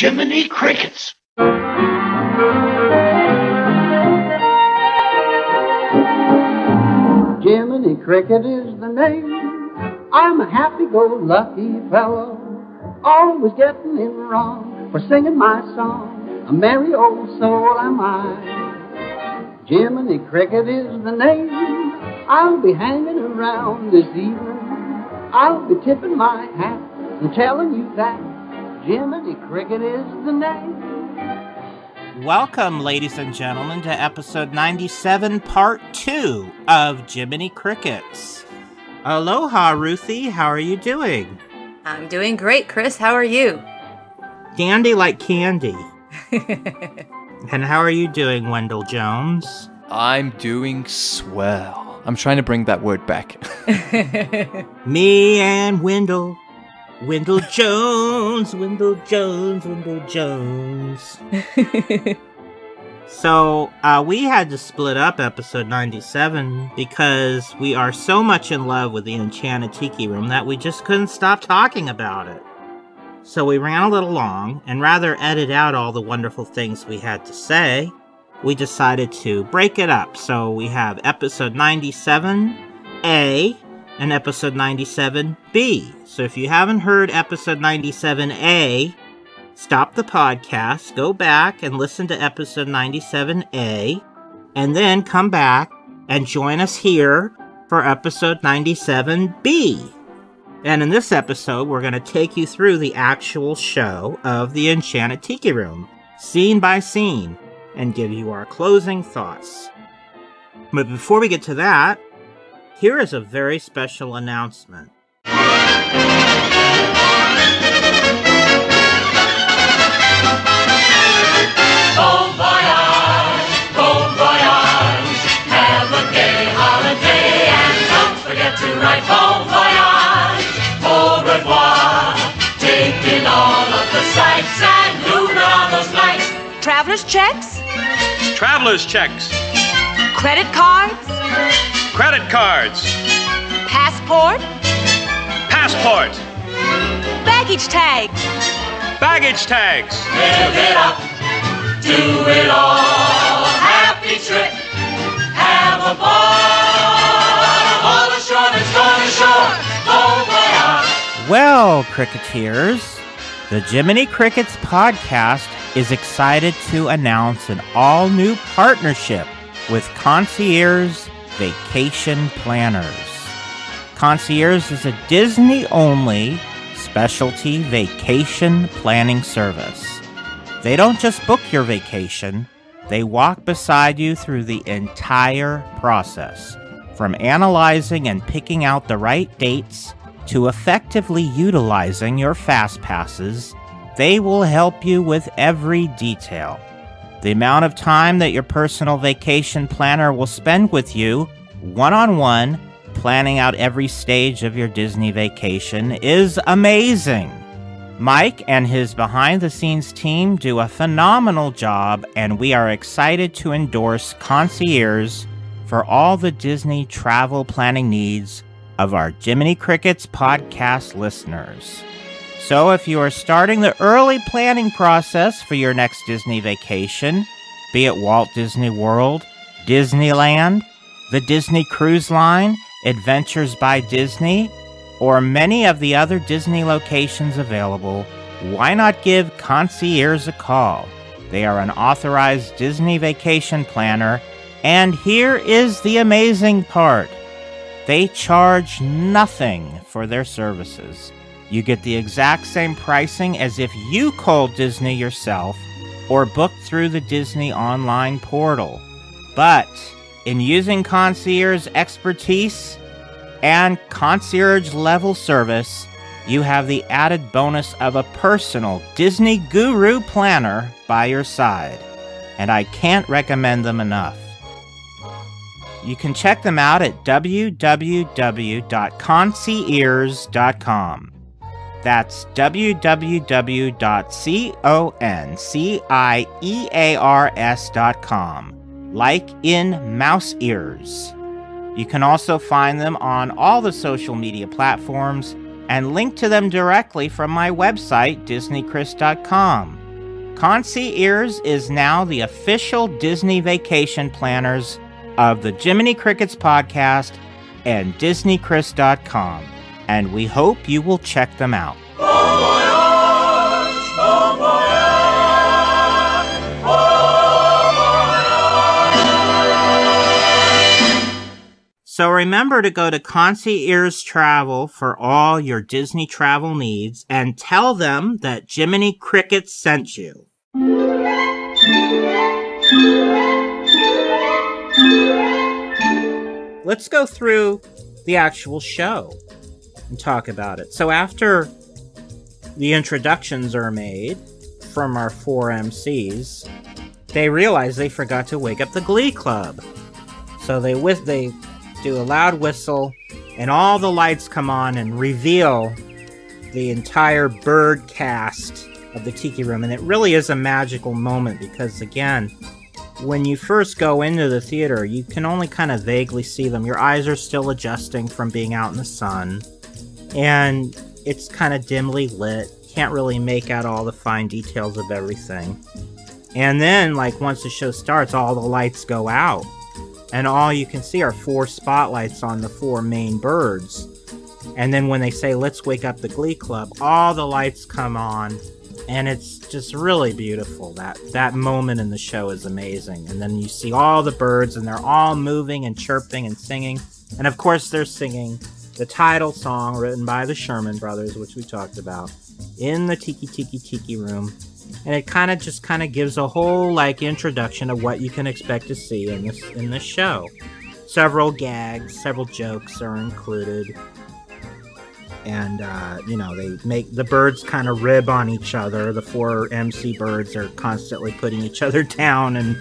Jiminy Crickets! Jiminy Cricket is the name. I'm a happy-go-lucky fellow, always getting it wrong for singing my song. A merry old soul am I. Jiminy Cricket is the name. I'll be hanging around this evening. I'll be tipping my hat and telling you that Jiminy Cricket is the name. Welcome, ladies and gentlemen, to episode 97, part 2 of Jiminy Crickets. Aloha, Ruthie. How are you doing? I'm doing great, Chris. How are you? Dandy like candy. And how are you doing, Wendell Jones? I'm doing swell. I'm trying to bring that word back. Me and Wendell. Wendell Jones, Wendell Jones, Wendell Jones. So, we had to split up episode 97 because we are so much in love with the Enchanted Tiki Room that we just couldn't stop talking about it. So we ran a little long, and rather edit out all the wonderful things we had to say, we decided to break it up. So we have episode 97A and episode 97B. So if you haven't heard episode 97A, stop the podcast, go back and listen to episode 97A, and then come back and join us here for episode 97B. And in this episode, we're going to take you through the actual show of the Enchanted Tiki Room, scene by scene, and give you our closing thoughts. But before we get to that, here is a very special announcement. Bon voyage, have a gay holiday, and don't forget to write bon voyage, au revoir, take in all of the sights and loot all those lights. Traveler's checks? Traveler's checks. Credit cards? Credit cards. Passport? Passport. Baggage tags? Baggage tags. Live it up. Do it all, happy trip, have a ball, all ashore that's going ashore, bon voyage. Well, Cricketeers, the Jiminy Crickets podcast is excited to announce an all-new partnership with Concierge Vacation Planners. Concierge is a Disney-only specialty vacation planning service. They don't just book your vacation, they walk beside you through the entire process, from analyzing and picking out the right dates to effectively utilizing your fast passes. They will help you with every detail. The amount of time that your personal vacation planner will spend with you, one-on-one, planning out every stage of your Disney vacation is amazing. Mike and his behind-the-scenes team do a phenomenal job, and we are excited to endorse Concierge for all the Disney travel planning needs of our Jiminy Crickets podcast listeners. So if you are starting the early planning process for your next Disney vacation, be it Walt Disney World, Disneyland, the Disney Cruise Line, Adventures by Disney, or many of the other Disney locations available, why not give Concierge a call? They are an authorized Disney vacation planner, and here is the amazing part. They charge nothing for their services. You get the exact same pricing as if you called Disney yourself or booked through the Disney online portal. But in using Concierge's expertise and concierge-level service, you have the added bonus of a personal Disney guru planner by your side. And I can't recommend them enough. You can check them out at www.concierge.com. That's www.concierge.com. Like in mouse ears. You can also find them on all the social media platforms and link to them directly from my website, DisneyChris.com. Concierge is now the official Disney vacation planners of the Jiminy Crickets podcast and DisneyChris.com, and we hope you will check them out. So remember to go to Concierge Travel for all your Disney travel needs and tell them that Jiminy Cricket sent you. Let's go through the actual show and talk about it. So after the introductions are made from our four MCs, they realize they forgot to wake up the Glee Club. So they do a loud whistle, and all the lights come on and reveal the entire bird cast of the Tiki Room. And it really is a magical moment because, again, when you first go into the theater, you can only kind of vaguely see them. Your eyes are still adjusting from being out in the sun, and it's kind of dimly lit. Can't really make out all the fine details of everything. And then, like, once the show starts, all the lights go out. And all you can see are four spotlights on the four main birds. And then when they say, let's wake up the Glee Club, all the lights come on. And it's just really beautiful. That moment in the show is amazing. And then you see all the birds, and they're all moving and chirping and singing. And of course, they're singing the title song written by the Sherman Brothers, which we talked about, in the Tiki Tiki Tiki Room. And it kind of gives a whole, like, introduction of what you can expect to see in this show. Several gags, several jokes are included. And, you know, they make the birds kind of rib on each other. The four MC birds are constantly putting each other down and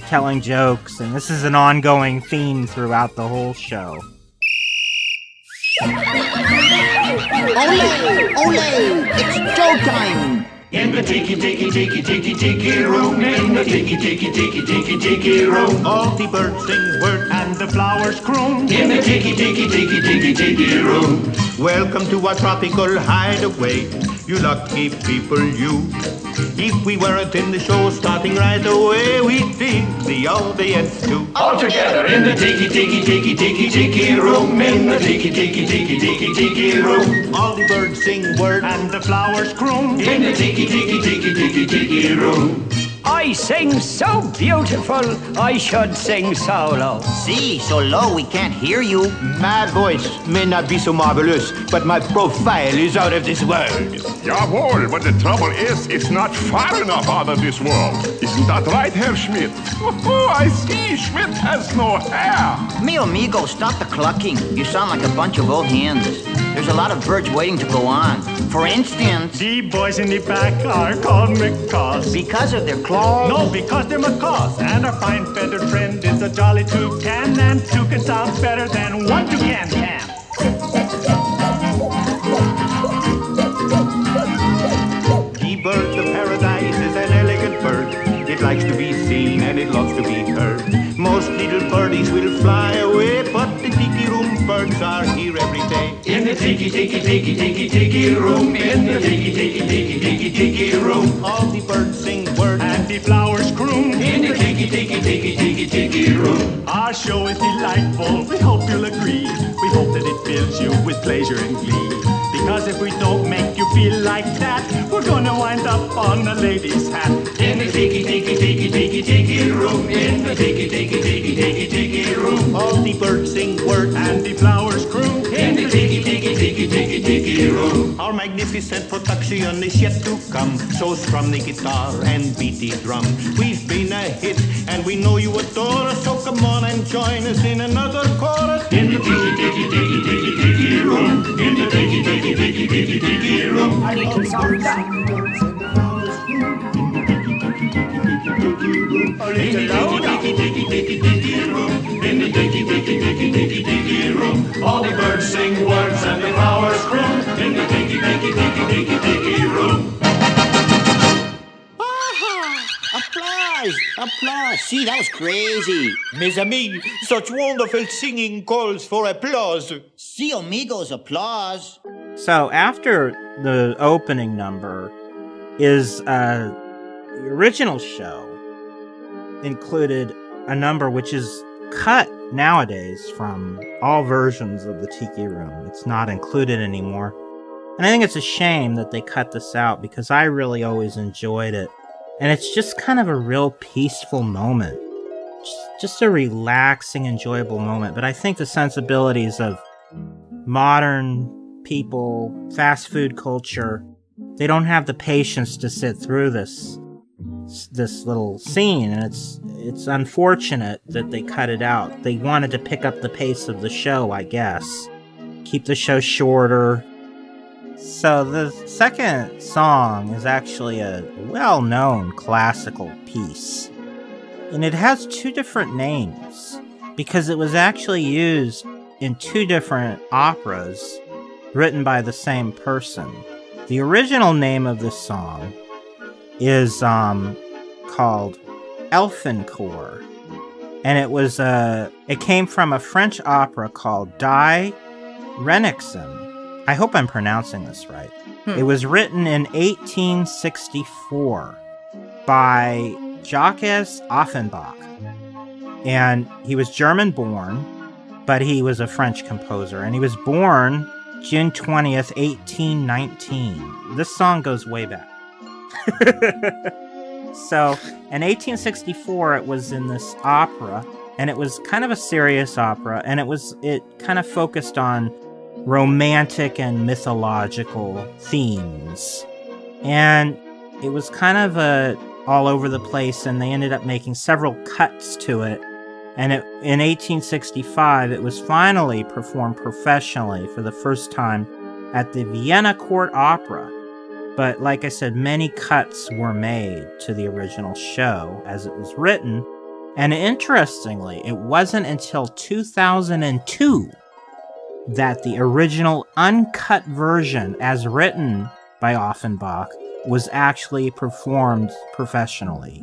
telling jokes. And this is an ongoing theme throughout the whole show. Ole! Ole! It's show time! In the Tiki Tiki Tiki Tiki Tiki Room, in the Tiki Tiki Tiki Tiki Tiki Room, all the birds sing word and the flowers croon. In the Tiki Tiki Tiki Tiki Tiki Room. Welcome to our tropical hideaway, you lucky people, you. If we weren't in the show starting right away, we'd be the audience too. All together in the Tiki Tiki Tiki Tiki Tiki Room, in the Tiki Tiki Tiki Tiki Tiki Room. All the birds sing word and the flowers croon. In the Tiki Tiki Tiki Tiki Tiki Room. I sing so beautiful, I should sing solo. See, so low we can't hear you. My voice may not be so marvelous, but my profile is out of this world. Jawohl, but the trouble is, it's not far enough out of this world. Isn't that right, Herr Schmidt? Oh, I see, Schmidt has no hair. Mi amigo, stop the clucking. You sound like a bunch of old hens. There's a lot of birds waiting to go on. For instance... The boys in the back are called macaws. Because of their claws? No, because they're macaws. And our fine feathered friend is a jolly toucan. And toucan sounds better than one toucan can. The bird of paradise is an elegant bird. It likes to be seen and it loves to be heard. Most little birdies will fly away, but the Tiki Room birds are here every day. In the Tiki Tiki Tiki Tiki Tiki Room, in the Tiki Tiki Tiki Tiki Tiki Room, all the birds sing words and the flowers croon. In the Tiki Tiki Tiki Tiki Tiki Room. Our show is delightful, we hope you'll agree. We hope that it fills you with pleasure and glee. Because if we don't make you feel like that, we're gonna wind up on a lady's hat. In the Tiki Tiki Tiki Tiki Tiki Room, in the Tiki Tiki Tiki Tiki Tiki Room, all the birds sing words and the flowers croon. In the Tiki Tiki Tiki Tiki Tiki Room. Our magnificent production is yet to come. So strum the guitar and beat the drum. We've been a hit and we know you adore us. So come on and join us in another chorus. In the Tiki Tiki Tiki Tiki Tiki Room, in the Tiki Tiki Tiki Tiki Tiki Room. Our little songs and birds and the flowers bloom. In the Tiki Tiki Tiki Tiki Tiki Room. Our little Tiki Tiki Tiki Tiki Room. In the Tiki Tiki Tiki Tiki Tiki Room. All the birds sing words and the flowers bloom. In the Tiki Tiki Tiki Tiki Tiki Room. Applause! Applause! See, that was crazy. Mes amis, such wonderful singing calls for applause. See, amigos, applause. So after the opening number is the original show included a number which is cut nowadays from all versions of the Tiki Room. It's not included anymore. And I think it's a shame that they cut this out because I really always enjoyed it. And it's just kind of a real peaceful moment. Just a relaxing, enjoyable moment. But I think the sensibilities of modern people, fast food culture, they don't have the patience to sit through this little scene, and it's unfortunate that they cut it out. They wanted to pick up the pace of the show, I guess. Keep the show shorter. So the second song is actually a well-known classical piece. And it has two different names because it was actually used in two different operas written by the same person. The original name of this song is called Elfincore, and it was it came from a French opera called Die Rheinnixen. I hope I'm pronouncing this right. It was written in 1864 by Jacques Offenbach, and he was German-born, but he was a French composer, and he was born June 20th, 1819. This song goes way back. So, in 1864, it was in this opera, and it was kind of a serious opera, and it kind of focused on romantic and mythological themes. And it was kind of all over the place, and they ended up making several cuts to it. And in 1865, it was finally performed professionally for the first time at the Vienna Court Opera. But like I said, many cuts were made to the original show as it was written. And interestingly, it wasn't until 2002 that the original uncut version as written by Offenbach was actually performed professionally.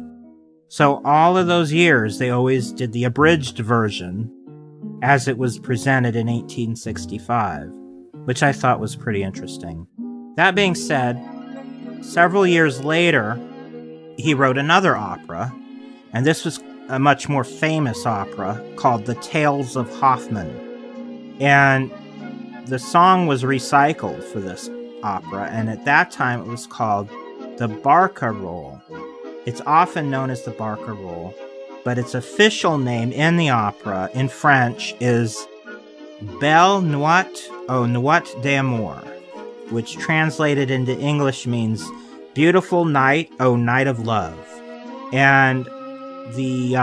So all of those years, they always did the abridged version as it was presented in 1865, which I thought was pretty interesting. That being said, several years later, he wrote another opera, and this was a much more famous opera called The Tales of Hoffmann. And the song was recycled for this opera, and at that time it was called The Barca Roll. It's often known as the Barca Roll, but its official name in the opera in French is Belle Nuit ou Nuit d'amour, which translated into English means Beautiful Night ou Night of Love. And the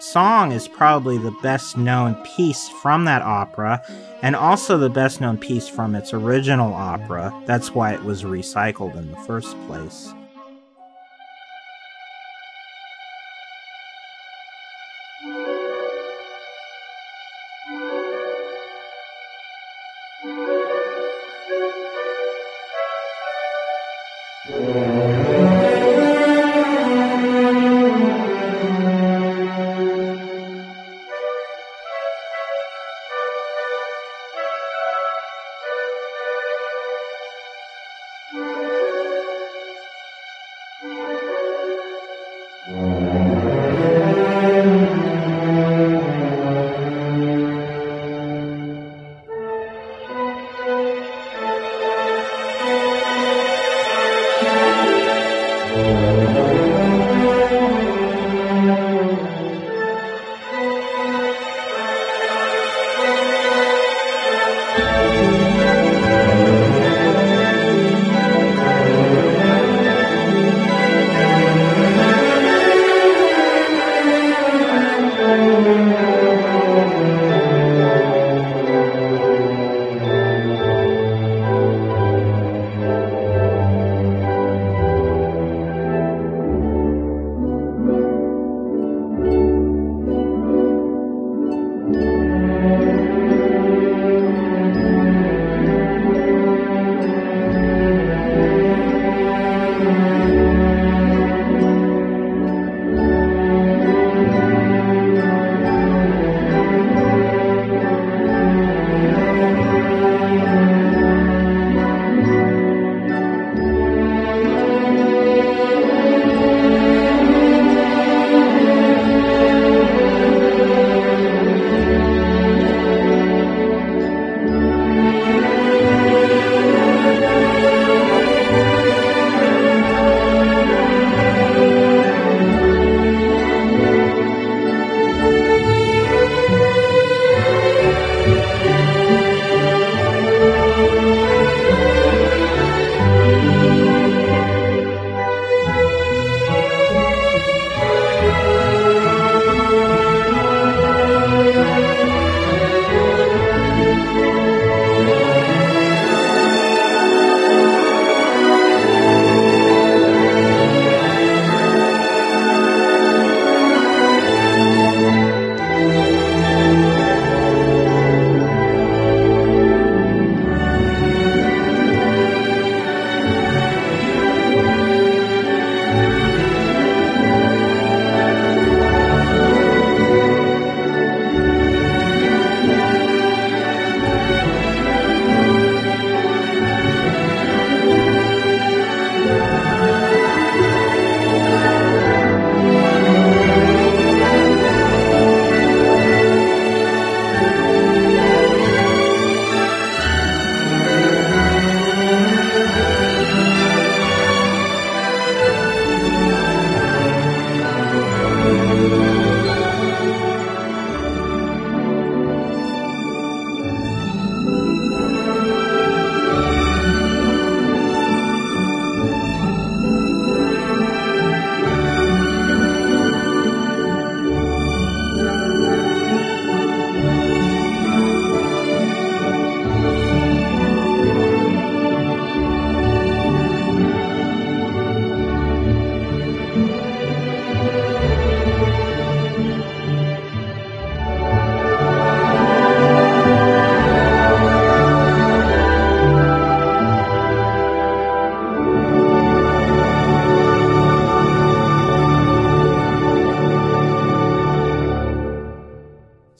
song is probably the best known piece from that opera, and also the best known piece from its original opera. That's why it was recycled in the first place.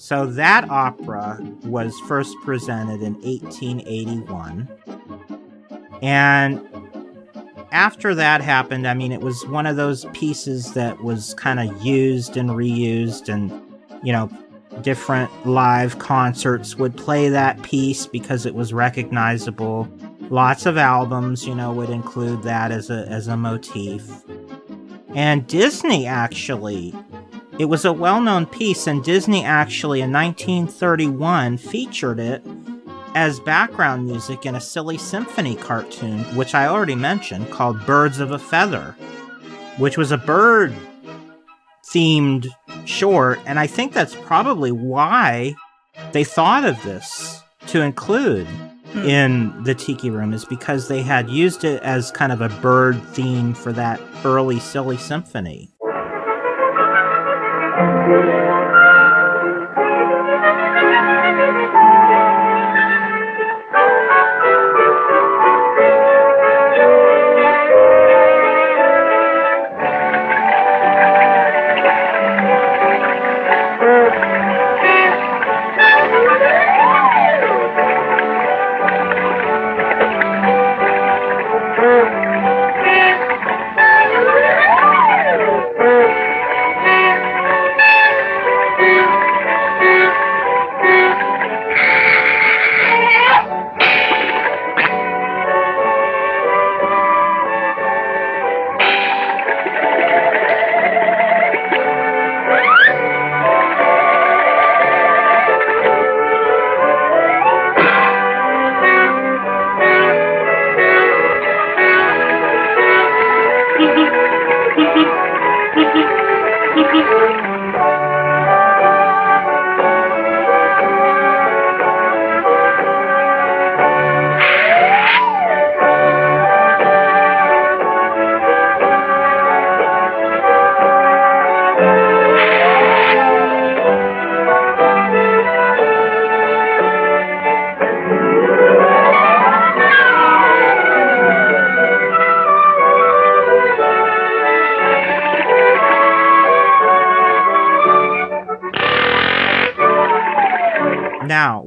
So that opera was first presented in 1881. And after that happened, I mean, it was one of those pieces that was kind of used and reused, and, you know, different live concerts would play that piece because it was recognizable. Lots of albums, you know, would include that as a motif. And Disney actually, it was a well-known piece, and Disney actually in 1931 featured it as background music in a Silly Symphony cartoon, which I already mentioned, called Birds of a Feather, which was a bird-themed short, and I think that's probably why they thought of this to include in the Tiki Room, is because they had used it as kind of a bird theme for that early Silly Symphony.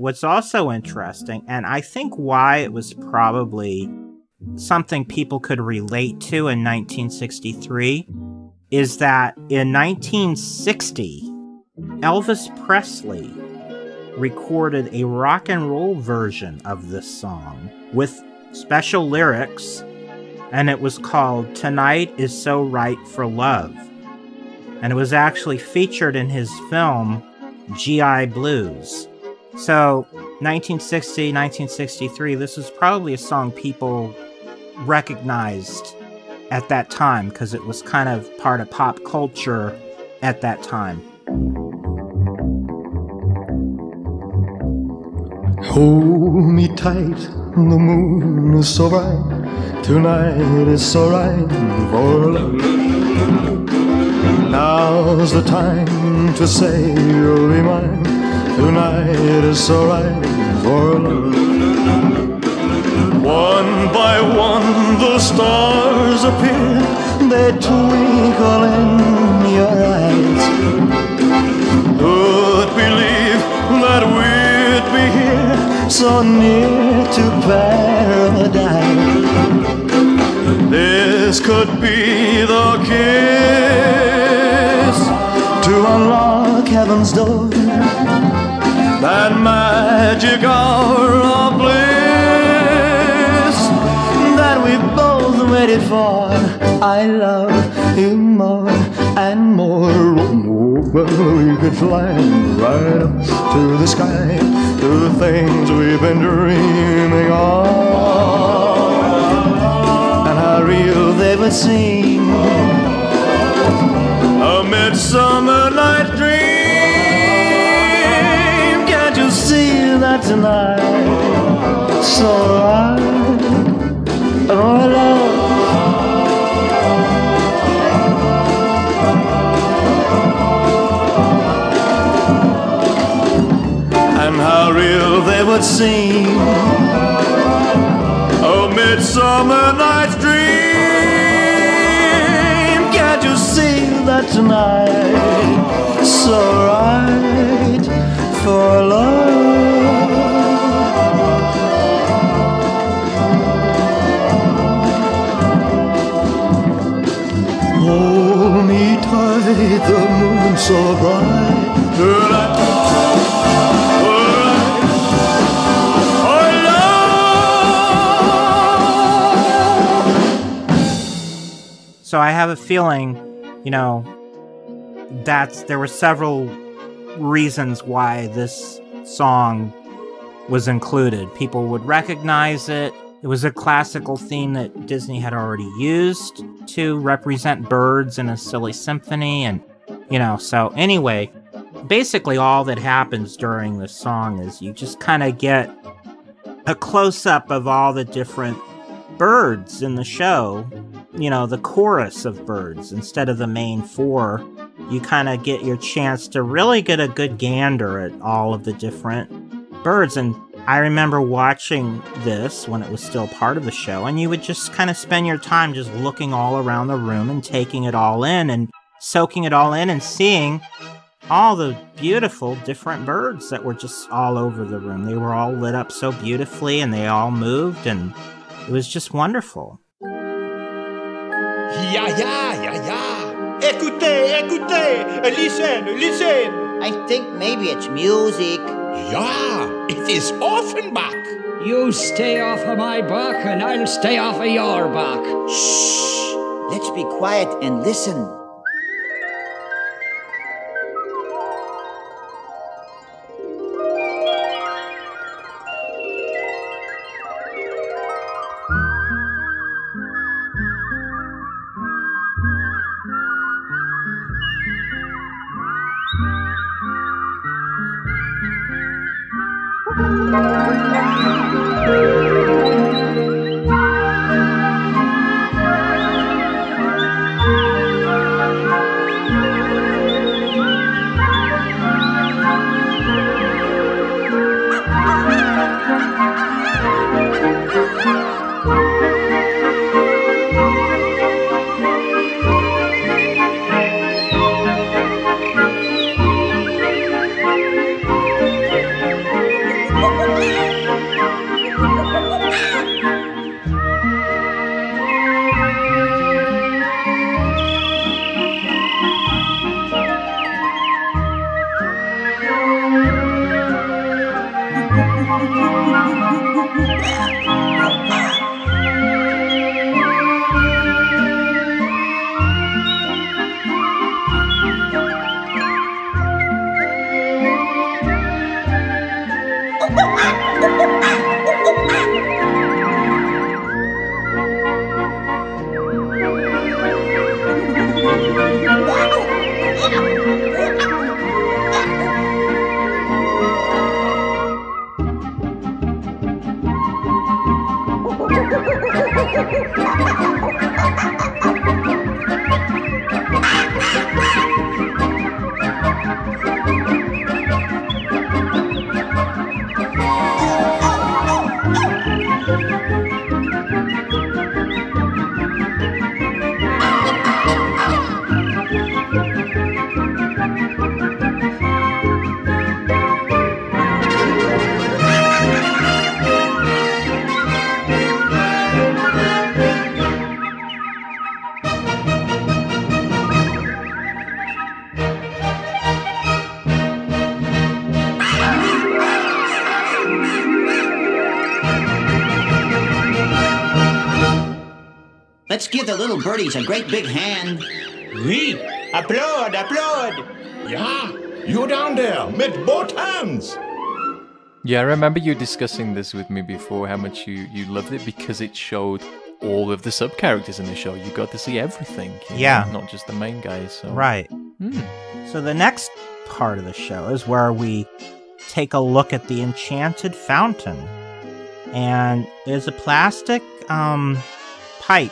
What's also interesting, and I think why it was probably something people could relate to in 1963, is that in 1960, Elvis Presley recorded a rock and roll version of this song with special lyrics, and it was called Tonight Is So Right for Love. And it was actually featured in his film G.I. Blues. So, 1960, 1963, this is probably a song people recognized at that time because it was kind of part of pop culture at that time. Hold me tight, the moon is so bright, tonight is so right for love. Now's the time to say you'll be mine. Tonight is so right for love. One by one the stars appear, they twinkle in your eyes. Who'd believe that we'd be here, so near to paradise? This could be the kiss to unlock heaven's door, that magic hour of bliss that we both waited for. I love you more and more. We could fly right up to the sky, to the things we've been dreaming of, and how real they would seem. A midsummer night dream. See that tonight, so right, oh love, and how real they would seem. A midsummer night's dream. Can't you see that tonight, so right? hold me tight, the moon so bright. Girl, so I have a feeling, you know, there were several reasons why this song was included. People would recognize it. It was a classical theme that Disney had already used to represent birds in a Silly Symphony. And, you know, so anyway, basically all that happens during this song is you just kind of get a close-up of all the different birds in the show. You know, the chorus of birds instead of the main four. You kind of get your chance to really get a good gander at all of the different birds. And I remember watching this when it was still part of the show, and you would just kind of spend your time just looking all around the room and taking it all in and soaking it all in and seeing all the beautiful different birds that were just all over the room. They were all lit up so beautifully, and they all moved, and it was just wonderful. Ya, ya, ya, ya. Écoutez, écoutez. Listen, listen. I think maybe it's music. Yeah, it is Offenbach. You stay off of my back and I'll stay off of your back. Shh. Let's be quiet and listen. Let's give the little birdies a great big hand. Oui. Applaud, applaud. Yeah, you down there with both hands. Yeah, I remember you discussing this with me before, how much you loved it because it showed all of the sub-characters in the show. You got to see everything. You know, not just the main guys. So. Right. So the next part of the show is where we take a look at the Enchanted Fountain. And there's a plastic pipe.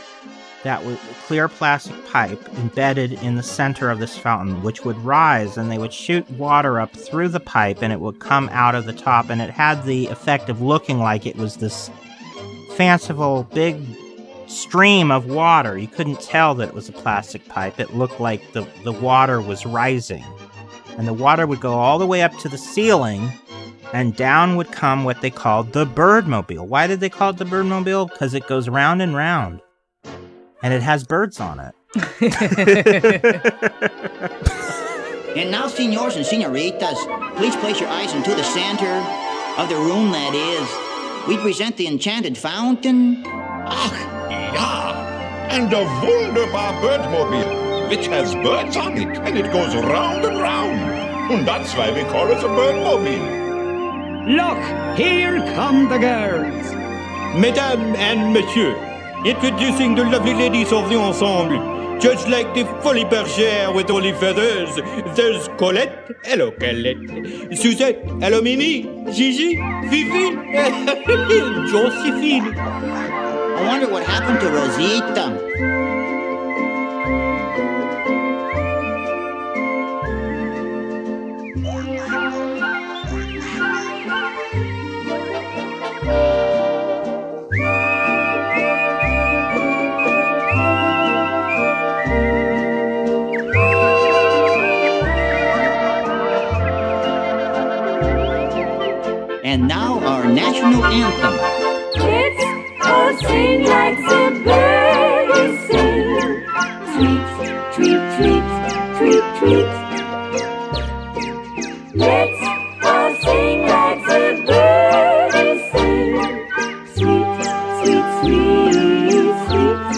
That was a clear plastic pipe embedded in the center of this fountain, which would rise, and they would shoot water up through the pipe, and it would come out of the top, and it had the effect of looking like it was this fanciful big stream of water. You couldn't tell that it was a plastic pipe. It looked like the water was rising, and the water would go all the way up to the ceiling, and down would come what they called the Birdmobile. Why did they call it the Birdmobile? Because it goes round and round. And it has birds on it. And now, senors and senoritas, please place your eyes into the center of the room, that is. We present the enchanted fountain. Ach, ja! And a wunderbar birdmobile, which has birds on it, and it goes round and round. And that's why we call it a birdmobile. Look, here come the girls. Mesdames and messieurs, introducing the lovely ladies of the ensemble. Just like the Folie Bergère with only feathers, there's Colette, hello Colette, Suzette, hello Mimi, Gigi, Fifi, Josephine. I wonder what happened to Rosita. And now our national anthem. Kids, oh sing like the birds sing. Tweet, tweet, tweet, tweet, tweet. Let's all sing like the birds sing. Sweet, sweet, sweet,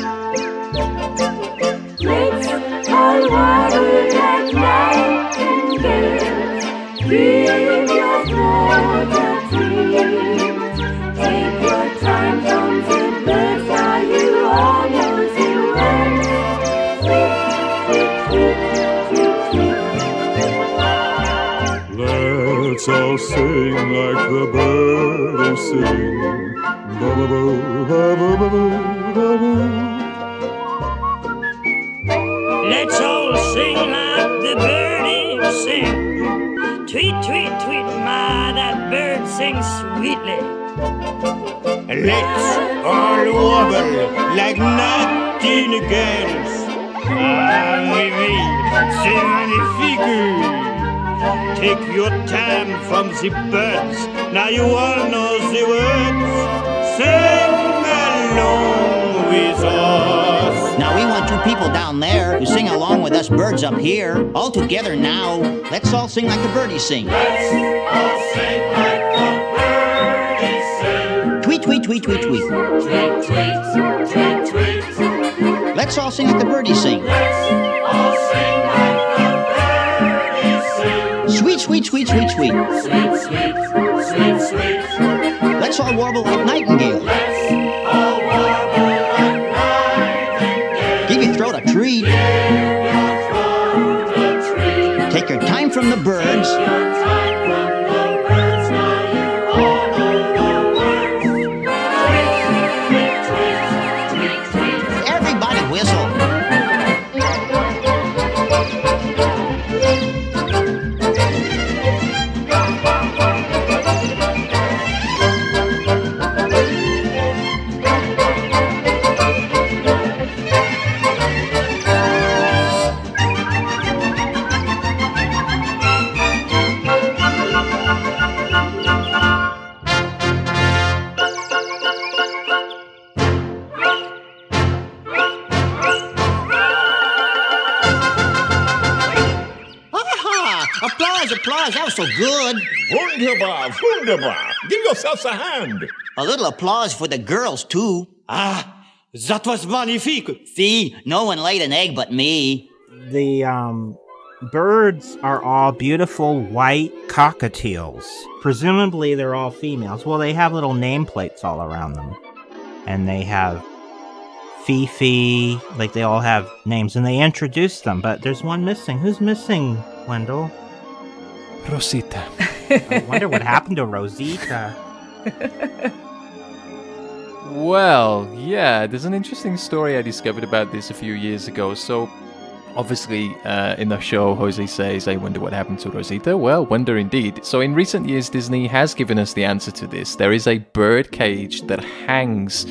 sweet. Let's all water like nightingales. Give your heart. Take your time, don't you birds, are you all knows you words? Let's all sing like the birds sing. Ba ba ba ba ba ba ba ba. Let's all sing like the birds sing. Tweet, tweet, tweet, ma, that bird sings sweetly. Let's all wobble like nightingales. Ah, oui, c'est magnifique. Take your time from the birds. Now you all know the words. Sing along with us. Now we want two people down there to sing along with us birds up here. All together now. Let's all sing like the birdies sing. Let's all sing like the birdies sing. Tweet, tweet, tweet, tweet, tweet. Tweet, tweet, tweet, tweet. Let's all sing like the birdies sing. Let's all sing like the birdies sing. Sweet, sweet, sweet, sweet, sweet. Sweet, sweet, sweet, sweet. Let's all warble like nightingales. Let's all warble like nightingales. Give your throat a treat. Take your time from the birds. Take your time from the birds. Now you all know the words. Tweet, tweet, tweet, tweet, tweet, tweet. Everybody whistle. So good. Wunderbar, wunderbar. Give yourselves a hand. A little applause for the girls, too. Ah, that was magnifique. See, no one laid an egg but me. The birds are all beautiful white cockatiels. Presumably they're all females. Well, they have little nameplates all around them. And they have Fifi, like they all have names. And they introduce them, but there's one missing. Who's missing, Wendell? Rosita. I wonder what happened to Rosita. Well, yeah, there's an interesting story I discovered about this a few years ago. So, obviously, in the show, Jose says, I wonder what happened to Rosita. Well, wonder indeed. So, in recent years, Disney has given us the answer to this. There is a bird cage that hangs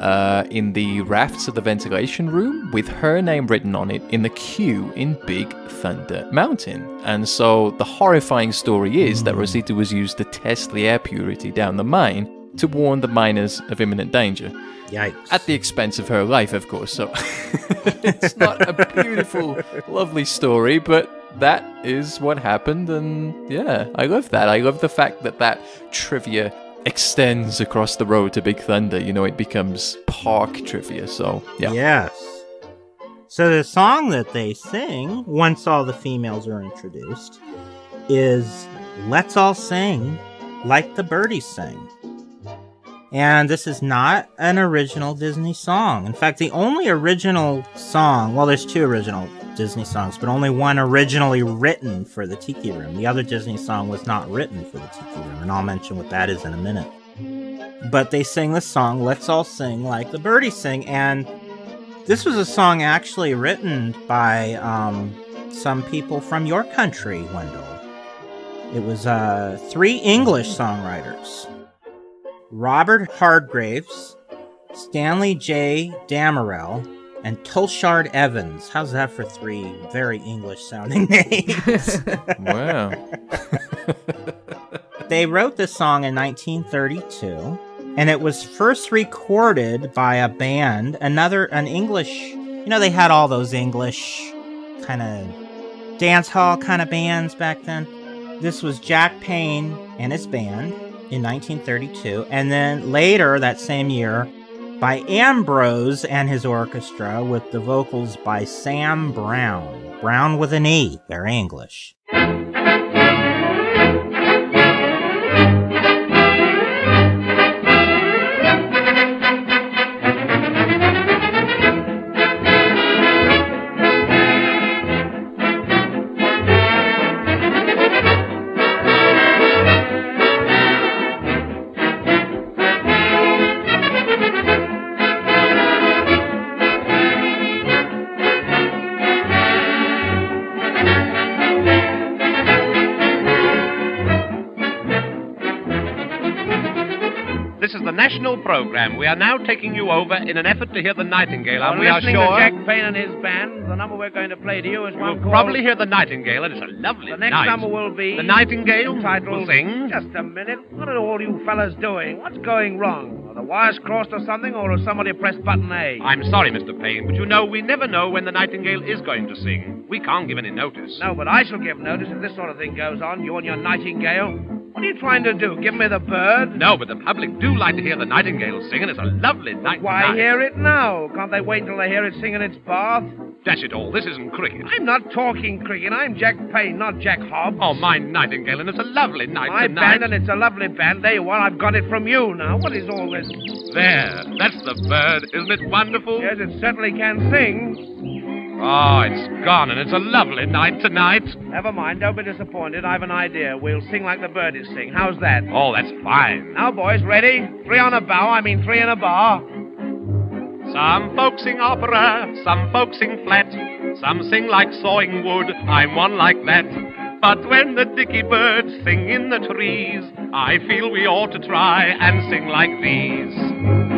in the rafts of the ventilation room with her name written on it in the queue in Big Thunder Mountain. And so the horrifying story is that Rosita was used to test the air purity down the mine to warn the miners of imminent danger. Yikes. At the expense of her life, of course. So it's not a beautiful, lovely story, but that is what happened. And yeah, I love that. I love the fact that that trivia extends across the road to Big Thunder. You know, it becomes park trivia. So yeah. Yes. So the song that they sing, once all the females are introduced, is Let's All Sing Like the Birdies Sing. And this is not an original Disney song. In fact, the only original song, well, there's two original Disney songs, but only one originally written for the Tiki Room. The other Disney song was not written for the Tiki Room, and I'll mention what that is in a minute. But they sing this song, Let's All Sing Like the Birdies Sing, and this was a song actually written by some people from your country, Wendell. It was three English songwriters. Robert Hargraves, Stanley J. Damerel, and Tulshard Evans. How's that for three very English-sounding names? Wow. They wrote this song in 1932, and it was first recorded by a band, an English... You know, they had all those English kind of dance hall kind of bands back then. This was Jack Payne and his band. In 1932, and then later that same year by Ambrose and his orchestra with the vocals by Sam Brown. Brown with an E, they're English. National program. We are now taking you over in an effort to hear the Nightingale. And we are sure to Jack Payne and his band. The number we're going to play to you is one called... You'll probably hear the Nightingale, and it's a lovely night. The next number will be the Nightingale. Title sing. Just a minute. What are all you fellas doing? What's going wrong? Are the wires crossed or something, or has somebody pressed button A? I'm sorry, Mr. Payne, but you know we never know when the Nightingale is going to sing. We can't give any notice. No, but I shall give notice if this sort of thing goes on. You and your Nightingale. What are you trying to do? Give me the bird? No, but the public do like to hear the Nightingale sing, and it's a lovely night. Why hear it now? Can't they wait till they hear it sing in its bath? Dash it all, this isn't cricket. I'm not talking cricket. I'm Jack Payne, not Jack Hobbs. Oh, my Nightingale, and it's a lovely night tonight. My band, and it's a lovely band. There you are. I've got it from you now. What is all this? There. That's the bird. Isn't it wonderful? Yes, it certainly can sing. Oh, it's gone, and it's a lovely night tonight. Never mind, don't be disappointed. I've an idea. We'll sing like the birdies sing. How's that? Oh, that's fine. Now, boys, ready? Three on a bow, I mean 3 in a bar. Some folks sing opera, some folks sing flat. Some sing like sawing wood, I'm one like that. But when the dicky birds sing in the trees, I feel we ought to try and sing like these.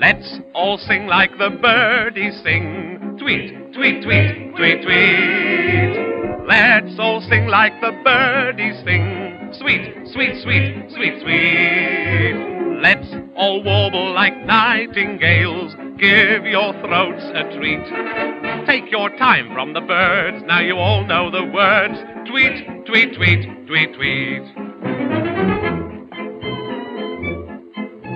Let's all sing like the birdies sing. Tweet, tweet, tweet, tweet, tweet. Let's all sing like the birdies sing. Sweet, sweet, sweet, sweet, sweet. Let's all warble like nightingales. Give your throats a treat. Take your time from the birds. Now you all know the words. Tweet, tweet, tweet, tweet, tweet.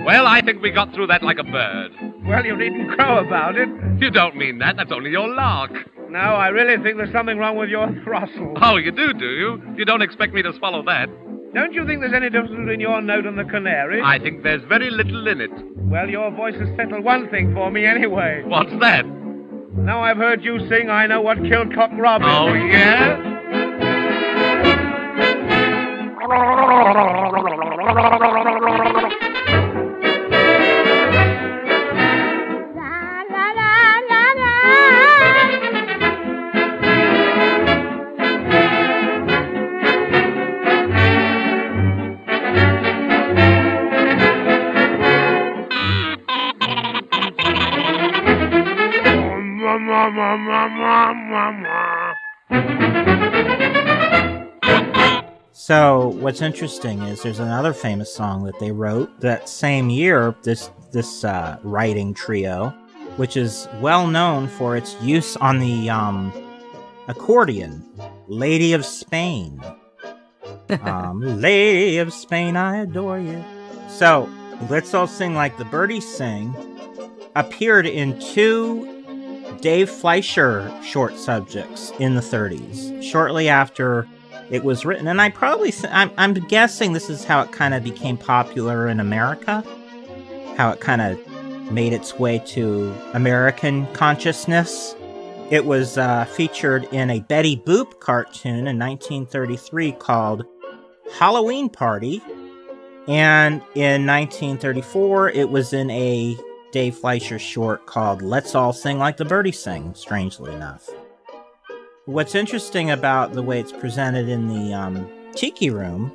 Well, I think we got through that like a bird. Well, you needn't crow about it. You don't mean that. That's only your lark. No, I really think there's something wrong with your throstle. Oh, you do you? You don't expect me to swallow that. Don't you think there's any difference between your note and the canary? I think there's very little in it. Well, your voice has settled one thing for me anyway. What's that? Now I've heard you sing, I know what killed Cock Robin. Oh, yeah? So what's interesting is there's another famous song that they wrote that same year, this writing trio, which is well known for its use on the accordion, Lady of Spain. Lady of Spain, I adore you. So Let's All Sing Like the Birdies Sing appeared in 2 Dave Fleischer short subjects in the 30s, shortly after it was written. And I'm guessing this is how it kind of became popular in America, how it kind of made its way to American consciousness. It was featured in a Betty Boop cartoon in 1933 called Halloween Party, and in 1934 it was in a Dave Fleischer short called Let's All Sing Like the Birdies Sing, strangely enough. What's interesting about the way it's presented in the Tiki Room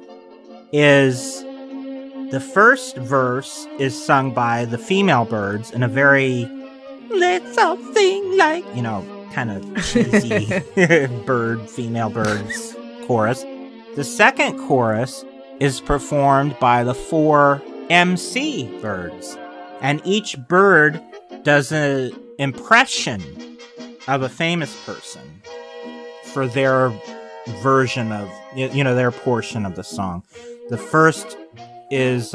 is the first verse is sung by the female birds in a very let's all sing like, you know, kind of cheesy female birds chorus. The second chorus is performed by the 4 MC birds. And each bird does an impression of a famous person for their version of, you know, their portion of the song. The first is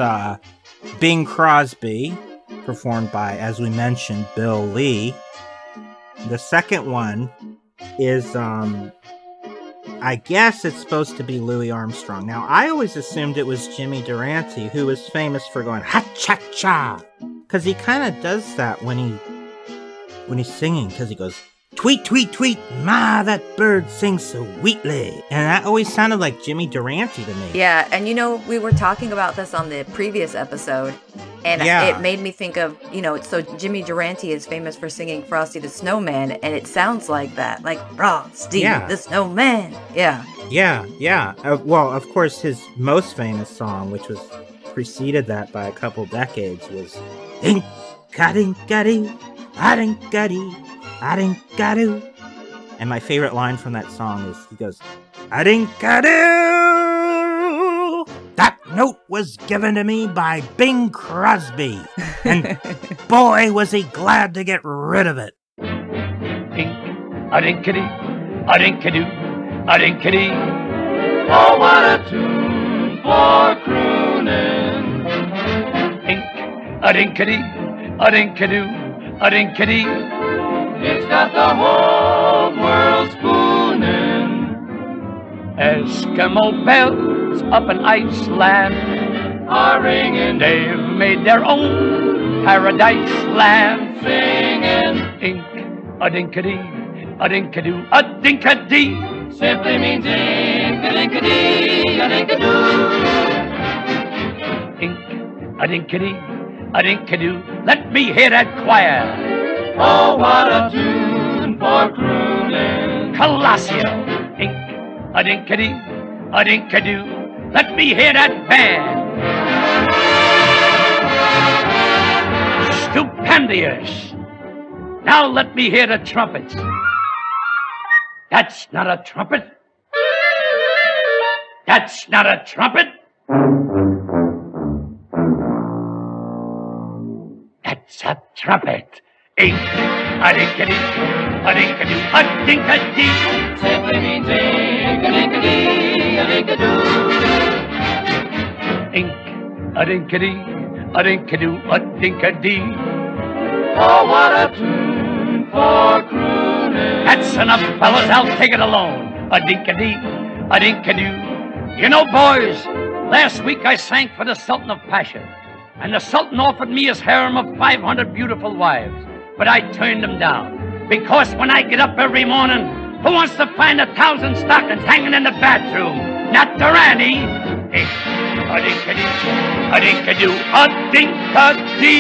Bing Crosby, performed by, as we mentioned, Bill Lee. The second one is, I guess it's supposed to be Louis Armstrong. Now, I always assumed it was Jimmy Durante, who was famous for going, ha-cha-cha! Because he kind of does that when he's singing, because he goes, tweet, tweet, tweet, ma, that bird sings so sweetly. And that always sounded like Jimmy Durante to me. Yeah, and you know, we were talking about this on the previous episode, and it made me think of, you know, so Jimmy Durante is famous for singing Frosty the Snowman, and it sounds like that, like Frosty the Snowman. Yeah. Yeah, yeah. Well, of course, his most famous song, which was preceded that by a couple decades, was Ink-a-dink-a-doo. And my favorite line from that song is he goes, a-dink-a-doo. That note was given to me by Bing Crosby. And boy, was he glad to get rid of it. Ink-a-dink-a-doo, a-dink-a-doo, a-dink-a-doo. Oh, what a tune for crooning. Ink-a-dink-a-doo. A-dink-a-doo, a-dink-a-doo. It's got the whole world spooning. Eskimo bells up in Iceland are ringing. They've made their own paradise land singing. Ink, a-dink-a-doo, a-dink-a-doo, a-dink-a-doo. Simply means ink, a-dink-a-doo, a-dink-a-doo. Ink, a-dink-a-doo, a-dink-a-doo, let me hear that choir. Oh, what a tune for crooning. Colossal. Ink, a dink a doo, let me hear that band. Stupendous. Now let me hear the trumpets. That's not a trumpet. That's not a trumpet. It's a trumpet. Ink, a dink-a-doo, a-dink-a-doo. Simply means ink, a-dink-a-doo, a-dink-a-doo. Ink, a dink-a-doo, a-dink-a-doo. Oh, what a tune for crooning. That's enough, fellas. I'll take it alone. A-dink-a-doo, a-dink-a-doo. You know, boys, last week I sang for the Sultan of Pasha. And the Sultan offered me his harem of 500 beautiful wives. But I turned him down. Because when I get up every morning, who wants to find 1,000 stockings hanging in the bathroom? Not Durante. Ink, a dink-a-doo, a dink-a-doo.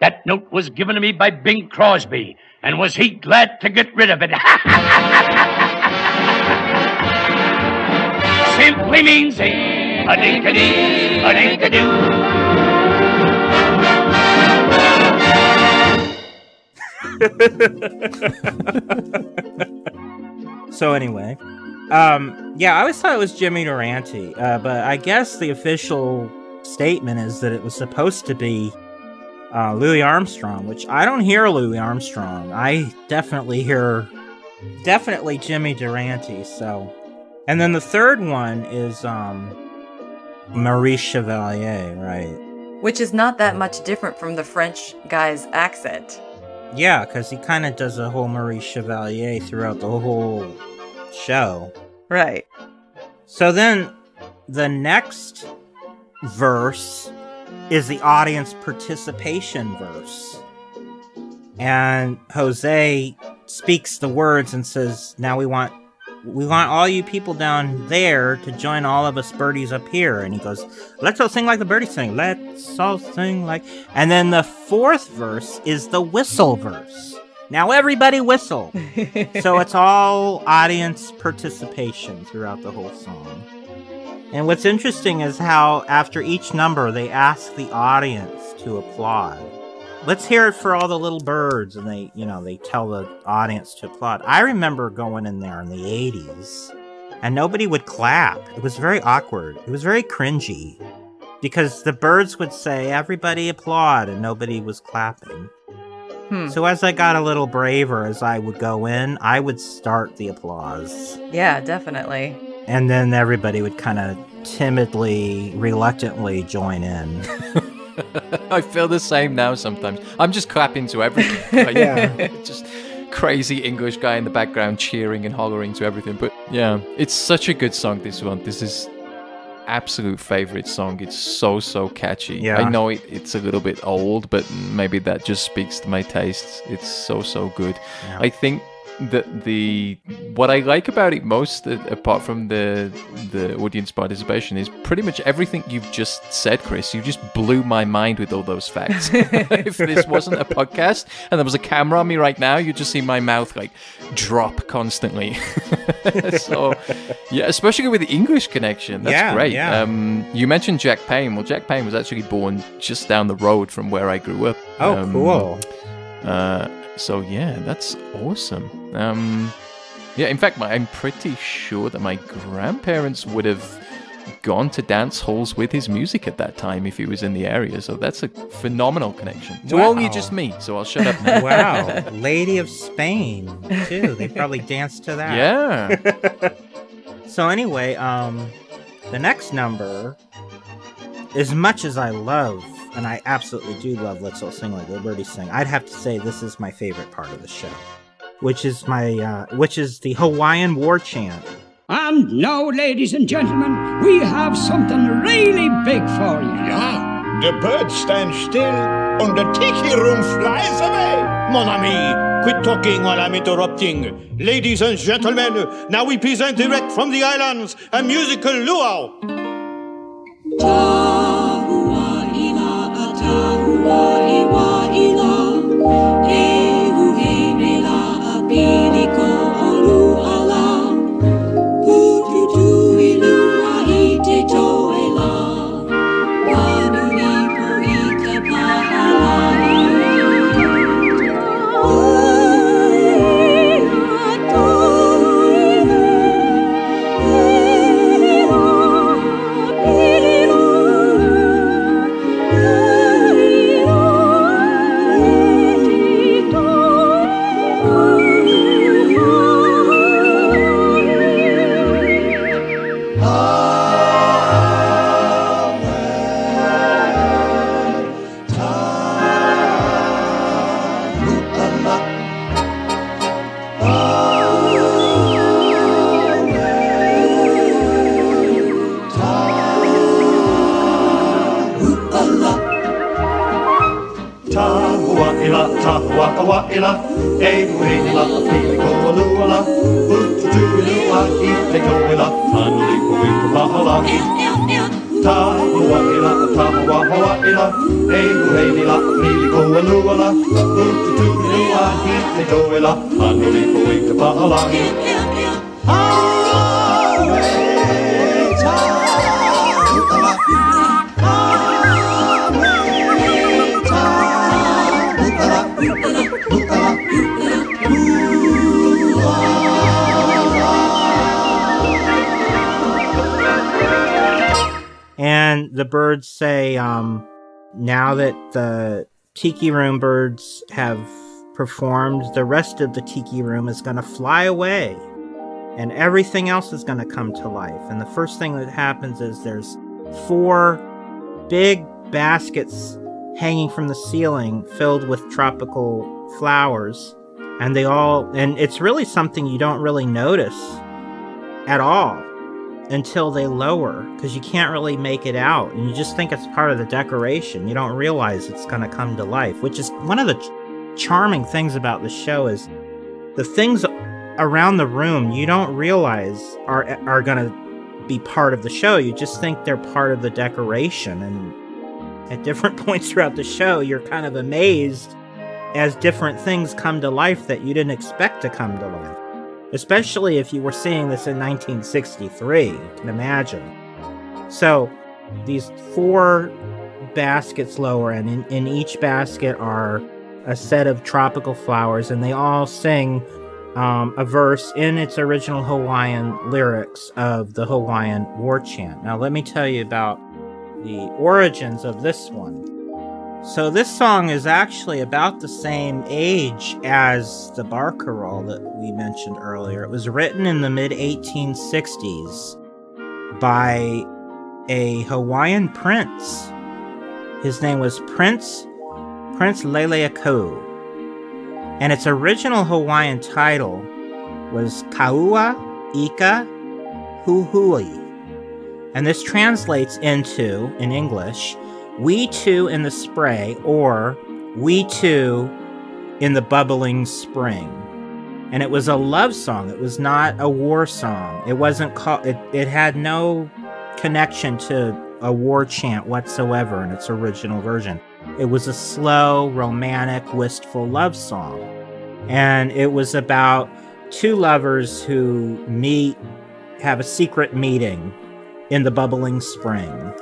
That note was given to me by Bing Crosby. And was he glad to get rid of it? Ha, ha, ha, ha, ha. Simply means a dink-a-doo, a dink-a-doo. So anyway, yeah, I always thought it was Jimmy Durante, but I guess the official statement is that it was supposed to be Louis Armstrong, which I don't hear Louis Armstrong. I definitely hear Jimmy Durante. So, and then the third one is Marie Chevalier, right? Which is not that much different from the French guy's accent. Yeah, because he kind of does a whole Marie Chevalier throughout the whole show. Right. So then the next verse is the audience participation verse. And Jose speaks the words and says, now we want all you people down there to join all of us birdies up here. And he goes, let's all sing like the birdies sing. Let's all sing like... And then the fourth verse is the whistle verse. Now everybody whistle. So it's all audience participation throughout the whole song. And what's interesting is how after each number, they ask the audience to applaud. Let's hear it for all the little birds. And they, you know, they tell the audience to applaud. I remember going in there in the 80s and nobody would clap. It was very awkward. It was very cringy because the birds would say, everybody applaud, and nobody was clapping. Hmm. So as I got a little braver, as I would go in, I would start the applause. Yeah, definitely. And then everybody would kind of timidly, reluctantly join in. I feel the same now sometimes. I'm just clapping to everything. Like, yeah. Just crazy English guy in the background cheering and hollering to everything. But yeah, it's such a good song, this one. This is absolute favorite song. It's so, so catchy. Yeah. I know it's a little bit old, but maybe that just speaks to my tastes. It's so, so good. Yeah. I think... What I like about it most, apart from the audience participation, is pretty much everything you've just said, Chris. You just blew my mind with all those facts. If this wasn't a podcast and there was a camera on me right now, you'd just see my mouth like drop constantly. So yeah, especially with the English connection, that's great. Yeah. You mentioned Jack Payne. Well, Jack Payne was actually born just down the road from where I grew up. Oh, cool. So yeah, that's awesome. Yeah, in fact, I'm pretty sure that my grandparents would have gone to dance halls with his music at that time if he was in the area. So that's a phenomenal connection. To only just me, so I'll shut up now. Wow, Lady of Spain, too. They probably danced to that. Yeah. So anyway, the next number, as much as I love, and I absolutely do love Let's All Sing Like the Birdies Sing, I'd have to say this is my favorite part of the show, which is my, which is the Hawaiian war chant. And now, ladies and gentlemen, we have something really big for you. Yeah, the birds stand still, and the tiki room flies away. Mon ami, quit talking while I'm interrupting. Ladies and gentlemen, now we present direct from the islands a musical luau. birds say, now that the Tiki Room birds have performed, the rest of the Tiki Room is going to fly away, and everything else is going to come to life. And the first thing that happens is there's 4 big baskets hanging from the ceiling filled with tropical flowers, and they all, and it's really something you don't really notice at all until they lower, because you can't really make it out, and you just think it's part of the decoration. You don't realize it's going to come to life, which is one of the charming things about the show, is the things around the room you don't realize are going to be part of the show. You just think they're part of the decoration, and at different points throughout the show, you're kind of amazed as different things come to life that you didn't expect to come to life. Especially if you were seeing this in 1963, you can imagine. So, these 4 baskets lower, and in each basket are a set of tropical flowers, and they all sing a verse in its original Hawaiian lyrics of the Hawaiian war chant. Now, let me tell you about the origins of this one. So this song is actually about the same age as the barcarolle that we mentioned earlier. It was written in the mid-1860s by a Hawaiian prince. His name was Prince Leleakau. And its original Hawaiian title was Kāua I Ka Huahuaʻi. And this translates into, in English, "We Two in the Spray," or "We Two in the Bubbling Spring." And it was a love song. It was not a war song. It wasn't called, it had no connection to a war chant whatsoever in its original version. It was a slow, romantic, wistful love song. And it was about 2 lovers who meet, have a secret meeting in the bubbling spring,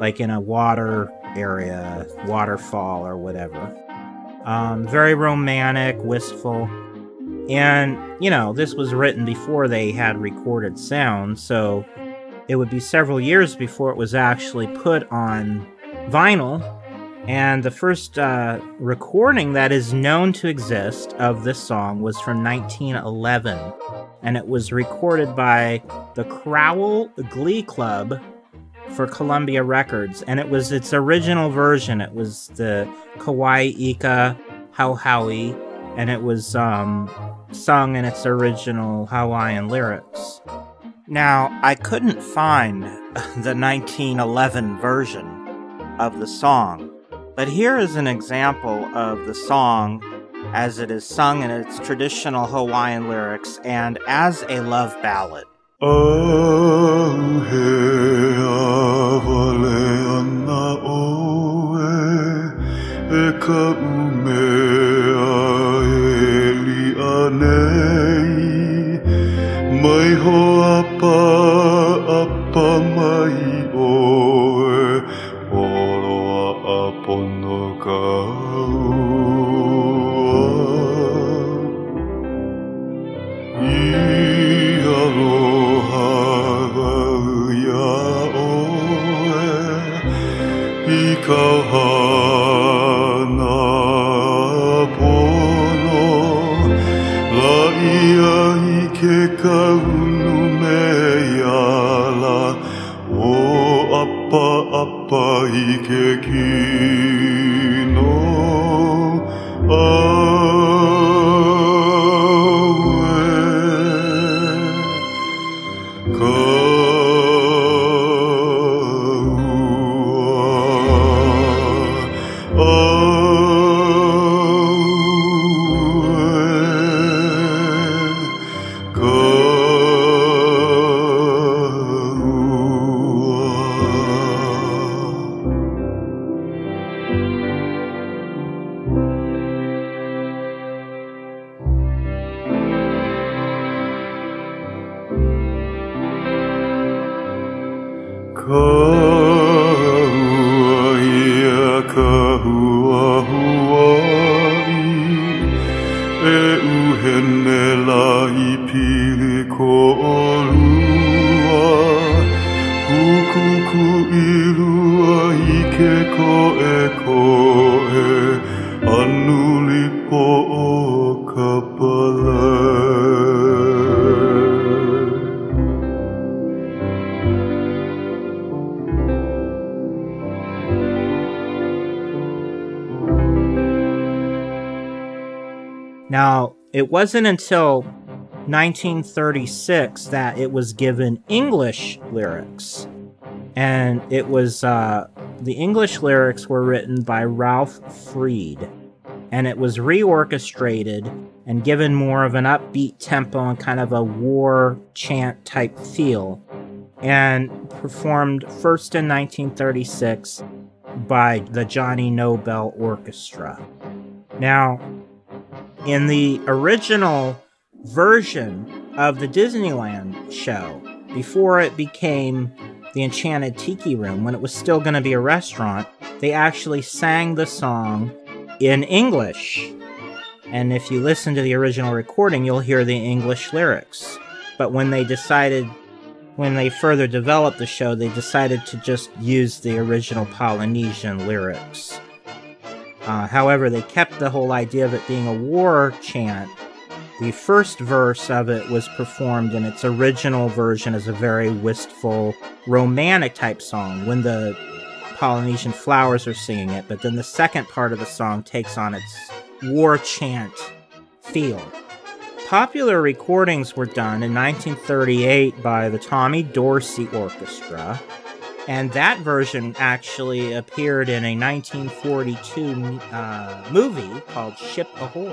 like in a water area, waterfall or whatever. Very romantic, wistful. And, you know, this was written before they had recorded sound, so it would be several years before it was actually put on vinyl. And the first recording that is known to exist of this song was from 1911. And it was recorded by the Crowell Glee Club for Columbia Records. And it was its original version. It was the Kauai I Ka Huahuaʻi. And it was sung in its original Hawaiian lyrics. Now, I couldn't find the 1911 version of the song. But here is an example of the song as it is sung in its traditional Hawaiian lyrics and as a love ballad. Panuli po o kapalay. Now, it wasn't until 1936 that it was given English lyrics. And it was, the English lyrics were written by Ralph Freed. And it was reorchestrated and given more of an upbeat tempo and kind of a war chant type feel. And performed first in 1936 by the Johnny Nobel Orchestra. Now, in the original version of the Disneyland show, before it became the Enchanted Tiki Room, when it was still going to be a restaurant, they actually sang the song in English. And if you listen to the original recording, you'll hear the English lyrics. But when they decided, when they further developed the show, they decided to just use the original Polynesian lyrics. However, they kept the whole idea of it being a war chant. The first verse of it was performed in its original version as a very wistful, romantic-type song when the Polynesian flowers are singing it, but then the second part of the song takes on its war chant feel. Popular recordings were done in 1938 by the Tommy Dorsey Orchestra, and that version actually appeared in a 1942 movie called Ship Ahoy.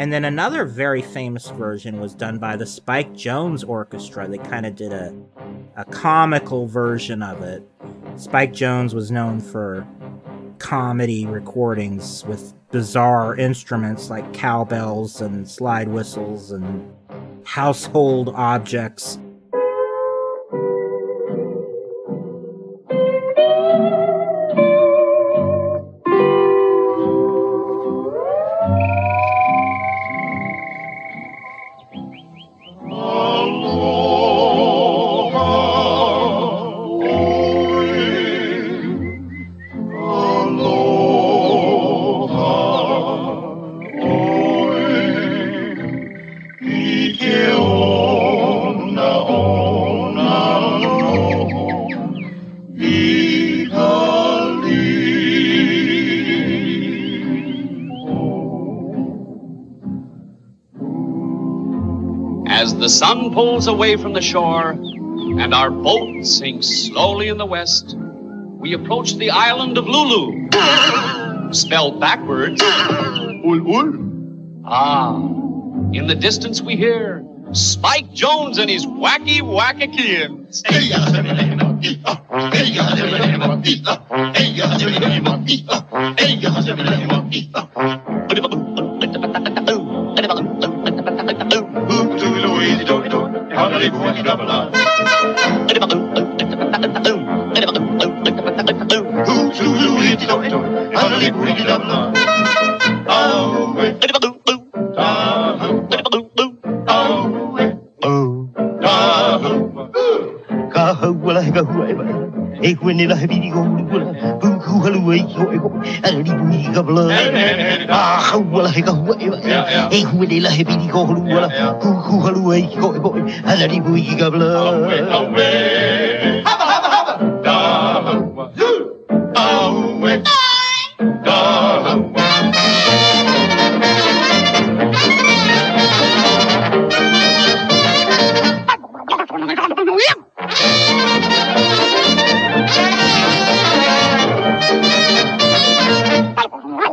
And then another very famous version was done by the Spike Jonze Orchestra. They kind of did a comical version of it. Spike Jonze was known for comedy recordings with bizarre instruments like cowbells and slide whistles and household objects. The sun pulls away from the shore, and our boat sinks slowly in the west. We approach the island of Lulu, spelled backwards, Ul-ul. Ah, in the distance we hear Spike Jonze and his wacky wackakians.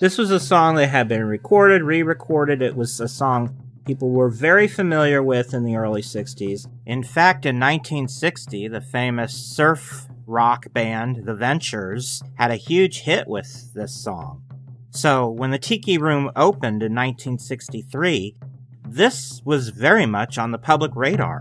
This was a song that had been recorded, re-recorded. It was a song people were very familiar with in the early 60s. In fact, in 1960, the famous surf rock band, The Ventures, had a huge hit with this song. So when the Tiki Room opened in 1963, this was very much on the public radar.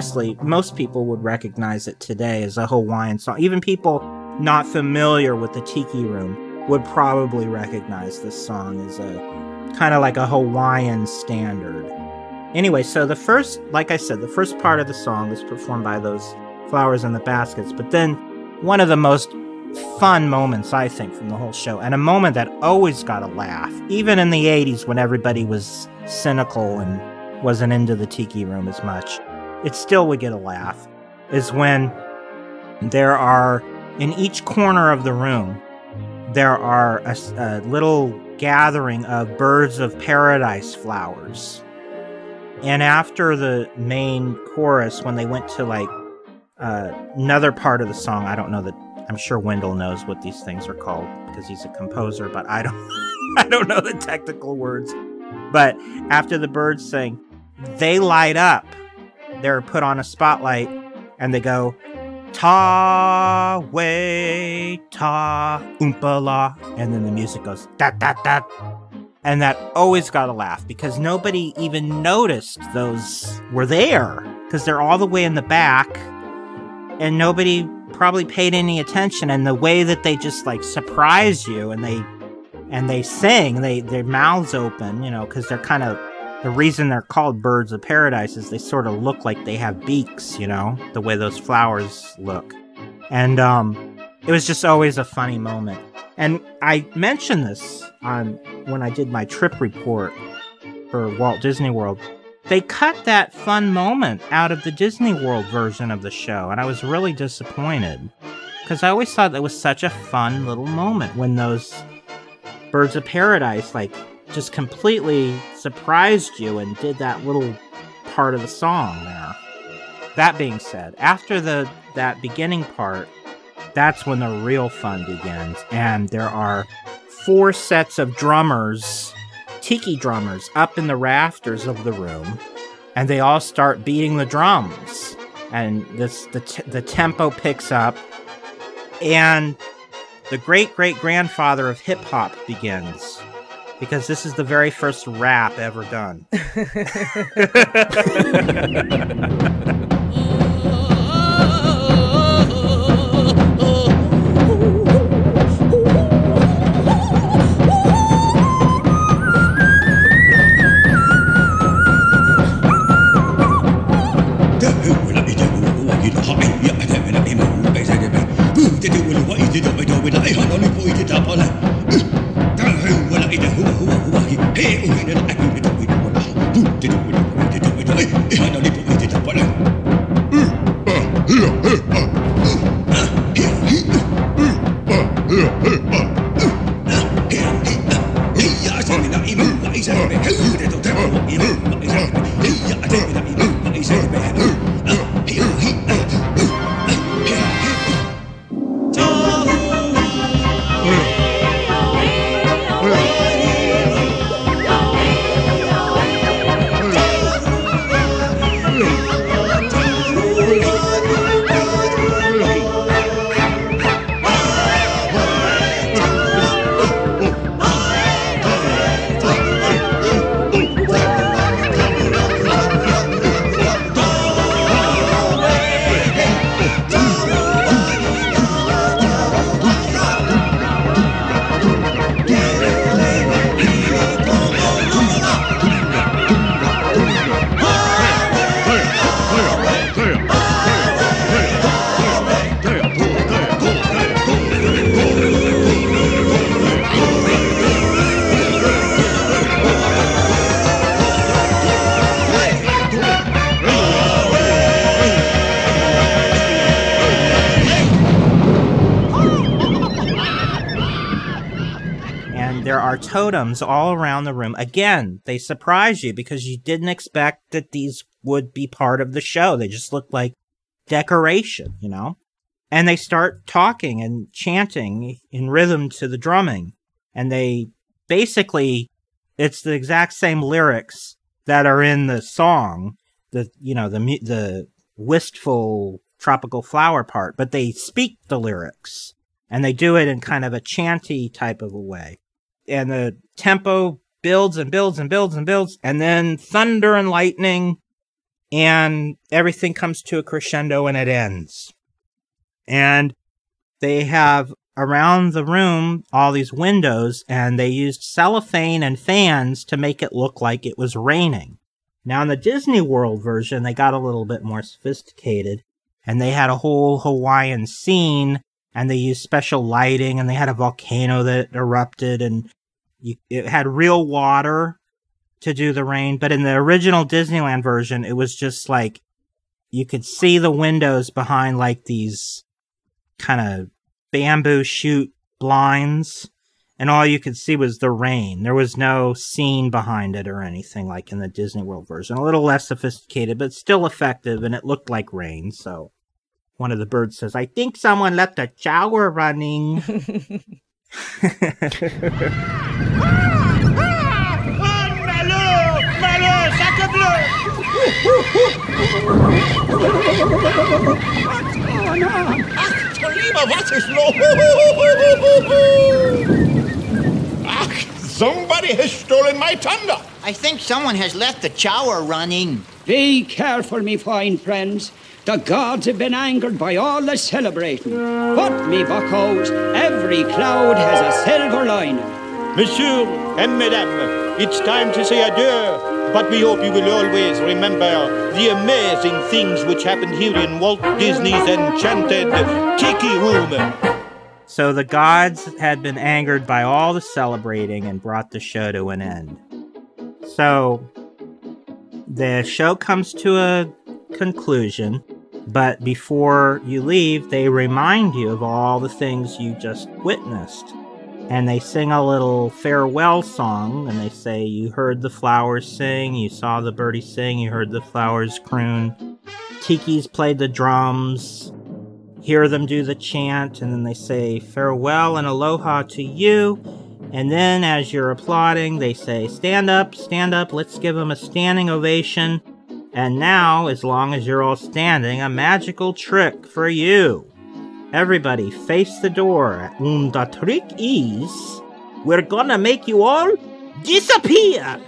honestly, most people would recognize it today as a Hawaiian song. Even people not familiar with the Tiki Room would probably recognize this song as a kind of like a Hawaiian standard. Anyway, so the first, like I said, the first part of the song is performed by those flowers in the baskets, but then one of the most fun moments, I think, from the whole show, and a moment that always got a laugh, even in the 80s when everybody was cynical and wasn't into the Tiki Room as much, it still would get a laugh, is when there are, in each corner of the room, there are a little gathering of Birds of Paradise flowers. And after the main chorus, when they went to, like, another part of the song, I don't know that, I'm sure Wendell knows what these things are called because he's a composer, but I don't, I don't know the technical words. But after the birds sing, they light up. They're put on a spotlight, and they go, ta way ta oompa la, and then the music goes da da da, and that always got a laugh because nobody even noticed those were there because they're all the way in the back, and nobody probably paid any attention. And the way that they just like surprise you, and they sing, their mouths open, you know, because they're kind of, the reason they're called Birds of Paradise is they sort of look like they have beaks, you know, the way those flowers look. And it was just always a funny moment. And I mentioned this on when I did my trip report for Walt Disney World. They cut that fun moment out of the Disney World version of the show, and I was really disappointed because I always thought that was such a fun little moment when those Birds of Paradise, like, just completely surprised you and did that little part of the song there. That being said, after that beginning part, that's when the real fun begins, and there are 4 sets of drummers, tiki drummers, up in the rafters of the room, and they all start beating the drums, and the tempo picks up, and the great-great-grandfather of hip-hop begins, because this is the very first rap ever done. Totems all around the room. Again, they surprise you because you didn't expect that these would be part of the show. They just looked like decoration, you know? And they start talking and chanting in rhythm to the drumming. And they basically, it's the exact same lyrics that are in the song, the wistful tropical flower part, but they speak the lyrics. And they do it in kind of a chanty type of a way. And the tempo builds and builds and builds and builds, and then thunder and lightning, and everything comes to a crescendo and it ends. And they have around the room all these windows, and they used cellophane and fans to make it look like it was raining. Now, in the Disney World version, they got a little bit more sophisticated, and they had a whole Hawaiian scene, and they used special lighting, and they had a volcano that erupted, and it had real water to do the rain. But in the original Disneyland version, it was just like, you could see the windows behind like these kind of bamboo shoot blinds, and all you could see was the rain. There was no scene behind it or anything like in the Disney World version. A little less sophisticated, but still effective, and it looked like rain. So one of the birds says, "I think someone left a shower running." What's going on? Ach, Tolima, was ist los? Ach, somebody has stolen my thunder. I think someone has left the shower running. Be careful, me fine friends. The gods have been angered by all the celebrating. But, me buckos, every cloud has a silver lining. Monsieur and Madame, it's time to say adieu. But we hope you will always remember the amazing things which happened here in Walt Disney's Enchanted Tiki Room. So the gods had been angered by all the celebrating and brought the show to an end. So the show comes to a conclusion, but before you leave, they remind you of all the things you just witnessed. And they sing a little farewell song, and they say, you heard the flowers sing, you saw the birdie sing, you heard the flowers croon. Tiki's played the drums, hear them do the chant, and then they say, farewell and aloha to you. And then as you're applauding, they say, stand up, let's give them a standing ovation. And now, as long as you're all standing, a magical trick for you. Everybody, face the door, and the trick is, we're gonna make you all disappear!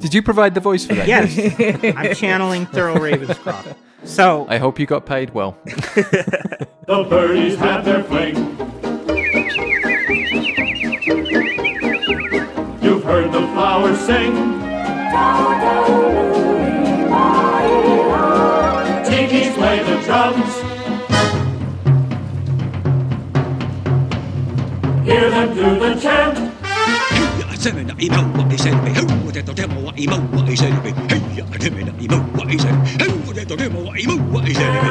Did you provide the voice for that? Yes, I'm channeling Thurl Ravenscroft. So I hope you got paid well. The birdies have their fling. You've heard the flowers sing. Tiki's play the drums. Hear them do the chant. Hey, I said me, I know what he said to me. Who would the devil what he know what he said to me? Hey, I did me, I know what he said. Who would the devil what he know what he said to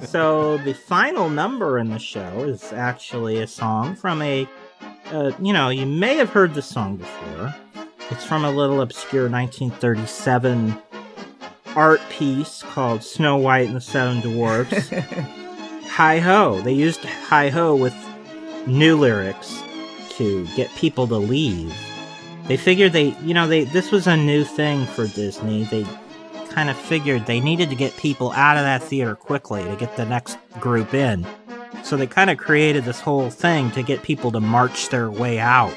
me? So the final number in the show is actually a song from a you know, you may have heard the song before. It's from a little obscure 1937 art piece called Snow White and the Seven Dwarfs. Hi-ho. They used hi-ho with new lyrics to get people to leave. They figured this was a new thing for Disney. They kind of figured they needed to get people out of that theater quickly to get the next group in. So they kind of created this whole thing to get people to march their way out.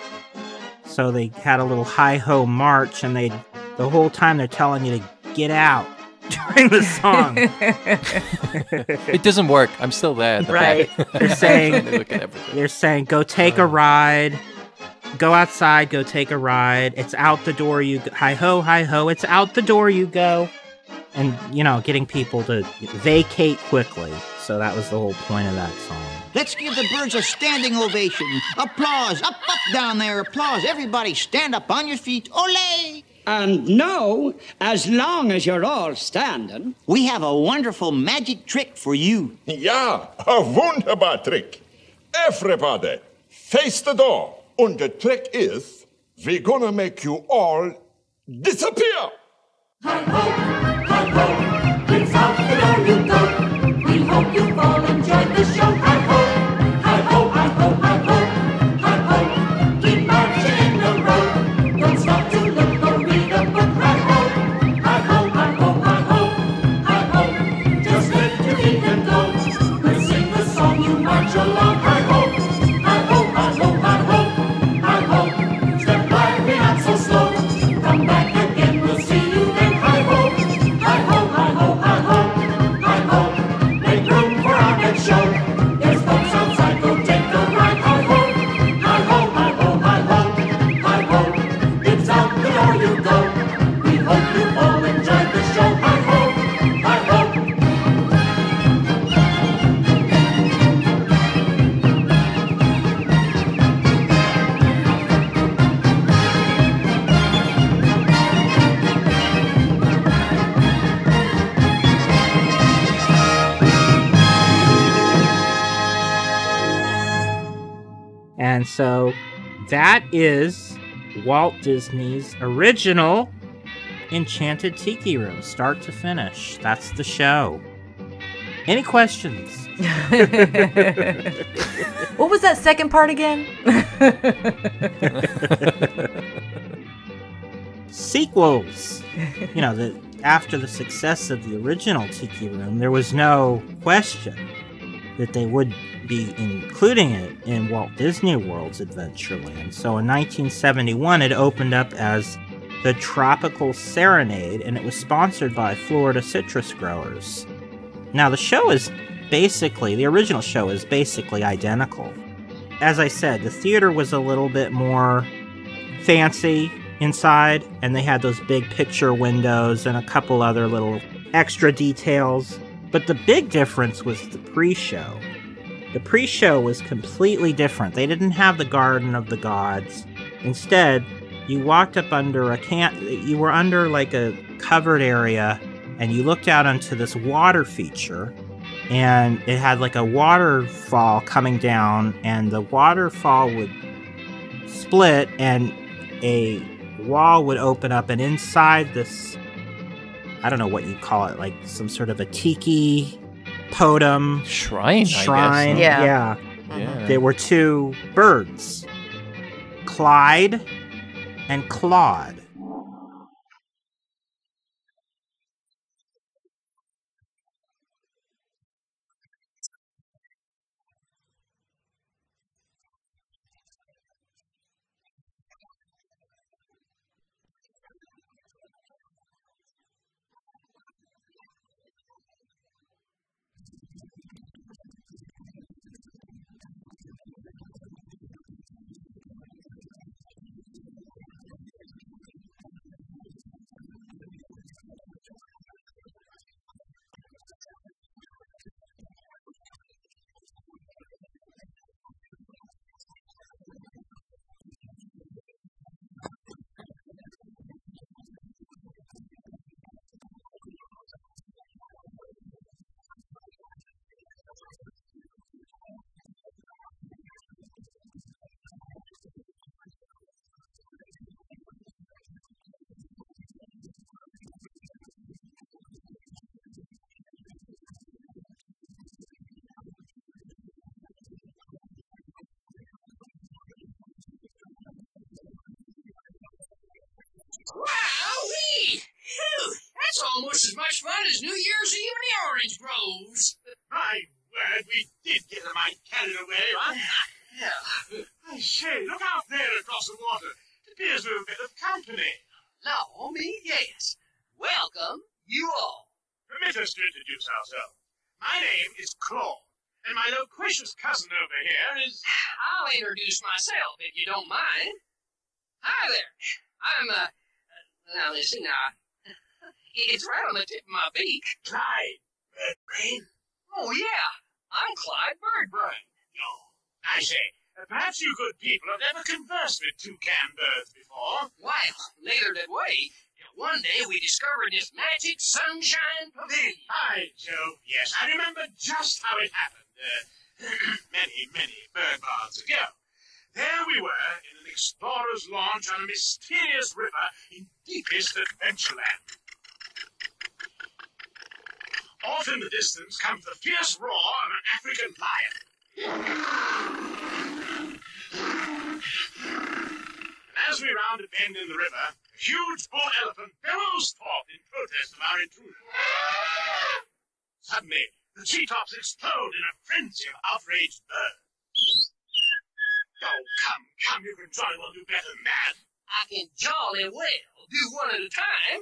So they had a little hi-ho march, and the whole time they're telling you to get out during the song. It doesn't work. I'm still there. Right. They're saying, go take a ride. Go outside. Go take a ride. It's out the door you go. Hi-ho, hi-ho. It's out the door you go. And, you know, getting people to vacate quickly. So that was the whole point of that song. Let's give the birds a standing ovation. Applause, up, up, down there, applause. Everybody stand up on your feet, ole! And now, as long as you're all standing, we have a wonderful magic trick for you. Yeah, a wunderbar trick. Everybody, face the door. And the trick is, we're gonna make you all disappear. Hi ho, it's out the door you go. We hope you've all enjoyed the show. Hi-ho, hi-ho, hi-ho, hi-ho. Keep marching in a row. Don't stop to look or read a book. Hi-ho, hi-ho, hi-ho, hi-ho, hi-ho. Just live your feet and go. We'll sing the song. So that is Walt Disney's original Enchanted Tiki Room, start to finish. That's the show. Any questions? What was that second part again? Sequels. You know, after the success of the original Tiki Room, there was no question that they would be including it in Walt Disney World's Adventureland. So in 1971, it opened up as the Tropical Serenade, and it was sponsored by Florida citrus growers. Now, the original show is basically identical. As I said, the theater was a little bit more fancy inside, and they had those big picture windows and a couple other little extra details. But the big difference was the pre-show. The pre-show was completely different. They didn't have the Garden of the Gods. Instead, you walked up under you were under like a covered area, and you looked out onto this water feature, and it had like a waterfall coming down, and the waterfall would split and a wall would open up, and inside this, I don't know what you call it, like some sort of a tiki totem. Shrine, I guess. Yeah. Yeah. There were two birds, Clyde and Claude. Wow-wee! That's almost as much fun as New Year's Eve in the orange groves. My word, we did get the mite carried away, right? Yeah. I say, look out there across the water. It appears we're a bit of company. Law me, yes. Welcome, you all. Permit us to introduce ourselves. My name is Claude, and my loquacious cousin over here is... I'll introduce myself, if you don't mind. Hi there. I'm now listen, it's right on the tip of my beak. Clyde Birdbrain? Oh, yeah, I'm Clyde Birdbrain. No, I say, perhaps you good people have never conversed with toucan birds before. Well, neither did we. One day we discovered this magic sunshine pavilion. By Jove, yes, I remember just how it happened, many, many bird baths ago. There we were, in an explorer's launch on a mysterious river in deepest Adventureland. Off in the distance comes the fierce roar of an African lion. And as we round a bend in the river, a huge bull elephant bellows forth in protest of our intrusion. Suddenly, the treetops explode in a frenzy of outraged birds. Oh, come, you can jolly well do better than that. I can jolly well do one at a time.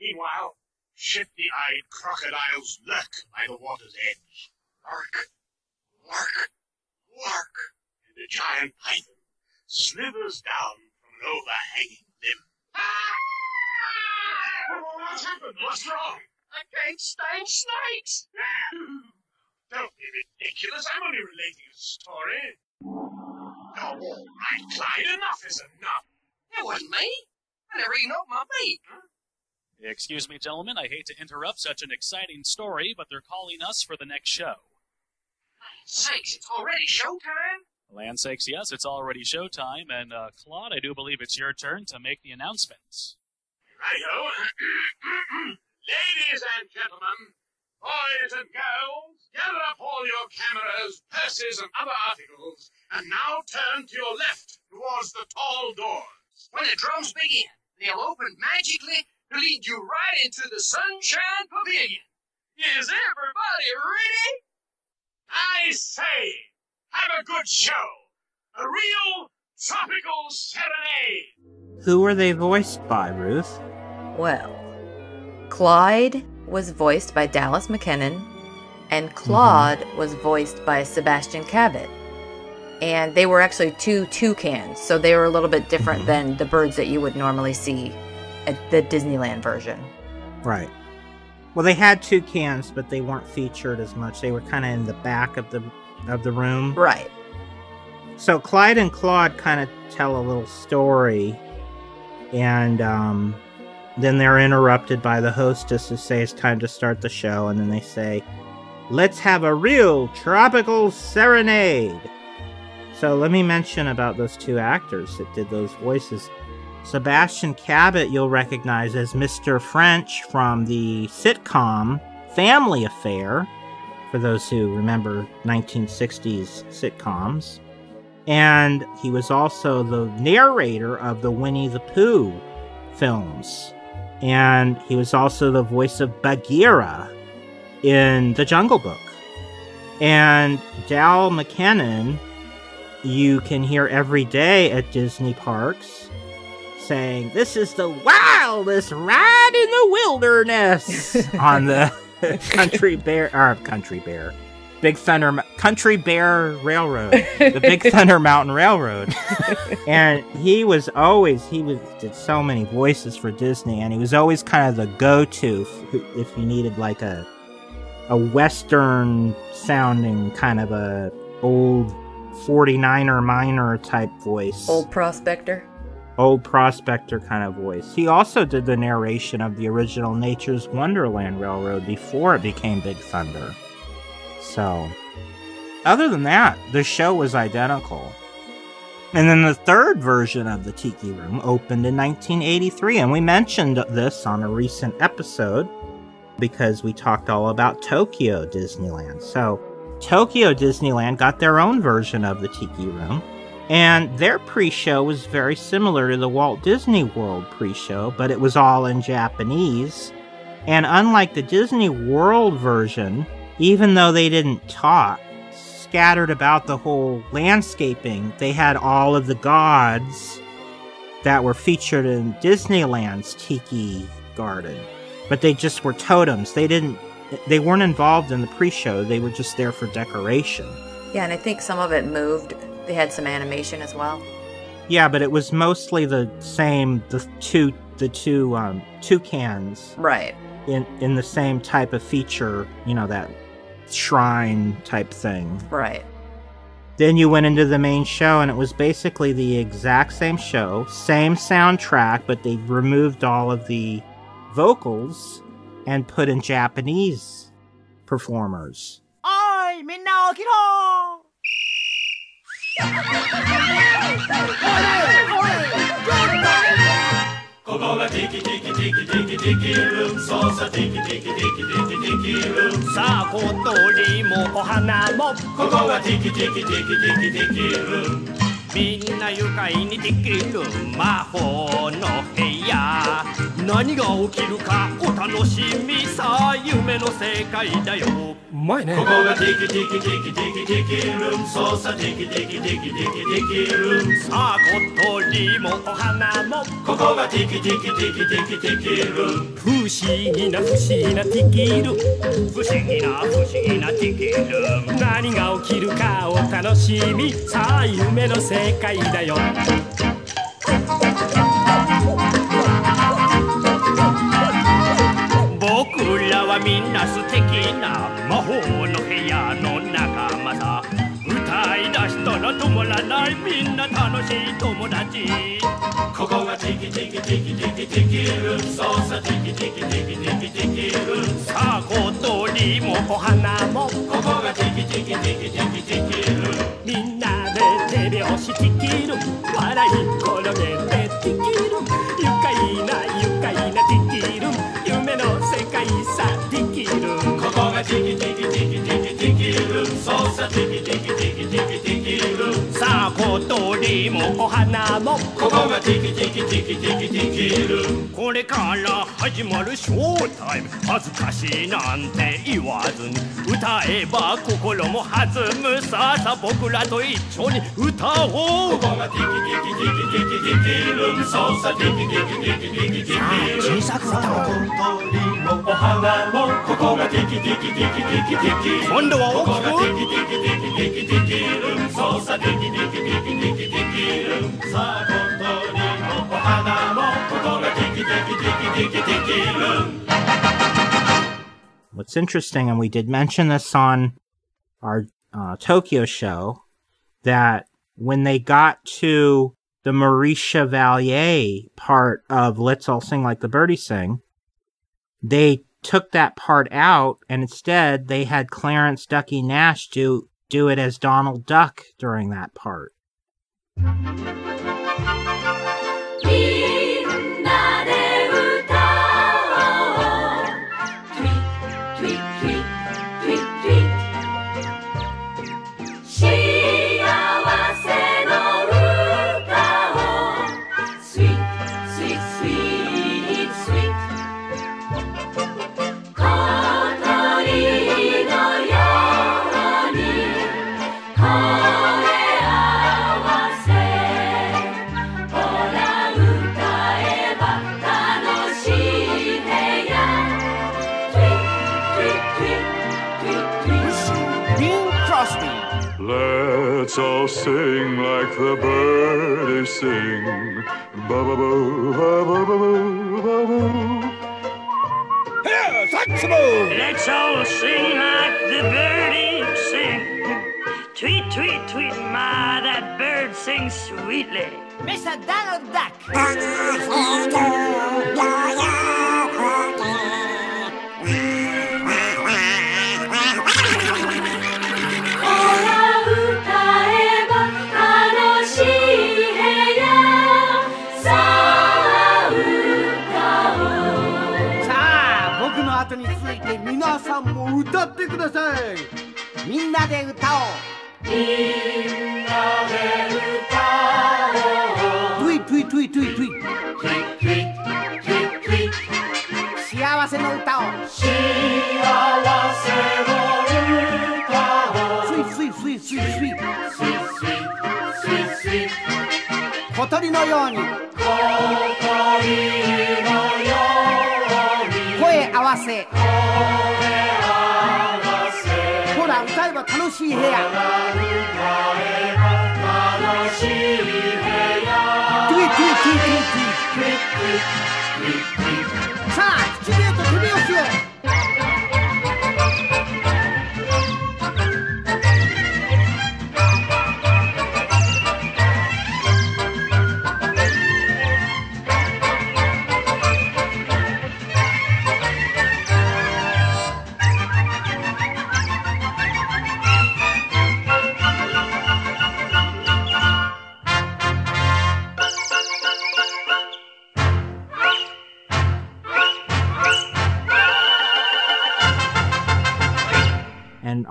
Meanwhile, shifty-eyed crocodiles lurk by the water's edge. Lark, lark, lark. And a giant python slithers down from an overhanging limb. What's happened? What's wrong? I can't stand snakes. Don't be ridiculous. I'm only relating a story. Oh, all right, Clyde. Enough is enough. That wasn't me. I never even opened my beak. Huh? Excuse me, gentlemen, I hate to interrupt such an exciting story, but they're calling us for the next show. Sakes, it's already showtime? Land sakes, yes, it's already showtime, and Claude, I do believe it's your turn to make the announcements. Righto. Ladies and gentlemen, boys and girls, gather up all your cameras, purses, and other articles, and now turn to your left towards the tall doors. When the drums begin, they'll open magically to lead you right into the Sunshine Pavilion. Is everybody ready? I say, have a good show. A real Tropical Serenade. Who were they voiced by, Ruth? Well, Clyde was voiced by Dallas McKinnon, and Claude was voiced by Sebastian Cabot. And they were actually two toucans, so they were a little bit different than the birds that you would normally see at the Disneyland version. Right. Well, they had toucans, but they weren't featured as much. They were kind of in the back of the room. Right. So Clyde and Claude kind of tell a little story, and then they're interrupted by the hostess who says it's time to start the show, and then they say, "Let's have a real Tropical Serenade." So let me mention about those two actors that did those voices. Sebastian Cabot, you'll recognize as Mr. French from the sitcom Family Affair, for those who remember 1960s sitcoms. And he was also the narrator of the Winnie the Pooh films. And he was also the voice of Bagheera in The Jungle Book. And Dal McKinnon, you can hear every day at Disney parks saying, "This is the wildest ride in the wilderness" on the Country Bear Railroad, the Big Thunder Mountain Railroad. And he did so many voices for Disney, and he was always kind of the go-to if you needed like a Western sounding kind of a old 49er miner type voice. Old prospector kind of voice. He also did the narration of the original Nature's Wonderland Railroad before it became Big Thunder. So, other than that, the show was identical. And then the third version of the Tiki Room opened in 1983, and we mentioned this on a recent episode because we talked all about Tokyo Disneyland. So, Tokyo Disneyland got their own version of the Tiki Room, and their pre-show was very similar to the Walt Disney World pre-show, but it was all in Japanese. And unlike the Disney World version, even though they didn't talk, scattered about the whole landscaping, they had all of the gods that were featured in Disneyland's Tiki Garden. But they just were totems. They weren't involved in the pre-show. They were just there for decoration. Yeah, and I think some of it moved. They had some animation as well. Yeah, but it was mostly the same, the two toucans. Right. In the same type of feature, you know, that shrine type thing. Right. Then you went into the main show, and it was basically the exact same show, same soundtrack, but they removed all of the vocals and put in Japanese performers. Oi, minna okiro! 歌い出したら止まらないみんな楽しい友達ここがティキティキティキティキティキルームそうさティキティキティキティキティキルームさあ小鳥もお花もここがティキティキティキティキティキルームみんなで手拍子ティキルーム笑い転げてティキルーム愉快なティキルーム夢の世界さティキルームここがティキティキティキティそうさティキティキティキティキティキルームさあ小鳥もお花もここがティキティキティキティキティキルームこれから始まるショータイム恥ずかしいなんて言わずに歌えば心も弾むさあさあ僕らと一緒に歌おうここがティキティキティキティキティキルームそうさティキティキティキティキティキルームさあ小さく歌おう小鳥もお花もここがティキティキティキティキティキルーム今度は大きくティキティキティキティキティキティキルームそうさティキティキティキティキティキルームさあ小鳥もお花もここがティキティキティキティキティキルーム What's interesting, and we did mention this on our Tokyo show, that when they got to the Marie Chevalier part of Let's All Sing Like the Birdies Sing, they took that part out, and instead they had Clarence Ducky Nash do it as Donald Duck during that part. Let's all sing like the birdies sing. Ba-ba-boo, ba-ba-boo, ba-boo. Here, saxophone! Let's all sing like the birdies sing. Tweet, tweet, tweet, ma, that bird sings sweetly. Mr. Donald Duck.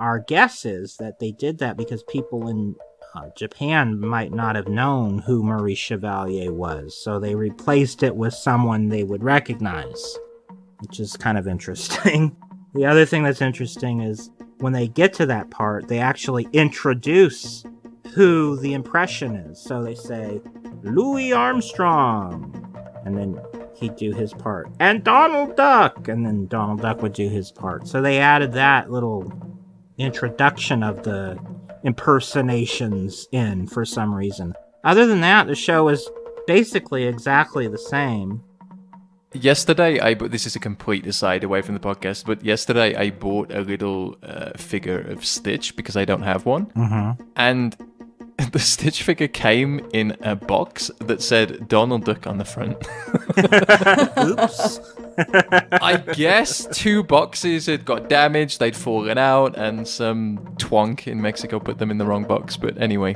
Our guess is that they did that because people in Japan might not have known who Marie Chevalier was, so they replaced it with someone they would recognize, which is kind of interesting. The other thing that's interesting is when they get to that part, they actually introduce who the impression is. So they say, Louis Armstrong, and then he'd do his part, and Donald Duck, and then Donald Duck would do his part. So they added that little introduction of the impersonations in for some reason. Other than that, the show is basically exactly the same. Yesterday, I bought, this is a complete aside away from the podcast, but yesterday I bought a little figure of Stitch because I don't have one. Mm-hmm. And the Stitch figure came in a box that said Donald Duck on the front. Oops. I guess two boxes had got damaged, they'd fallen out, and some twonk in Mexico put them in the wrong box. But anyway,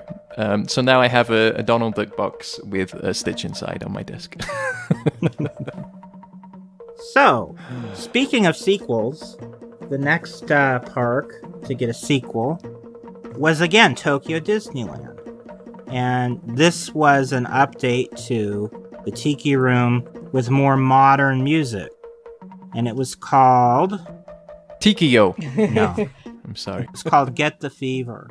so now I have a Donald Duck box with a Stitch inside on my desk. So, speaking of sequels, the next park to get a sequel was again Tokyo Disneyland. And this was an update to the Tiki Room with more modern music. And it was called... Tikio. No. I'm sorry. It's called Get the Fever.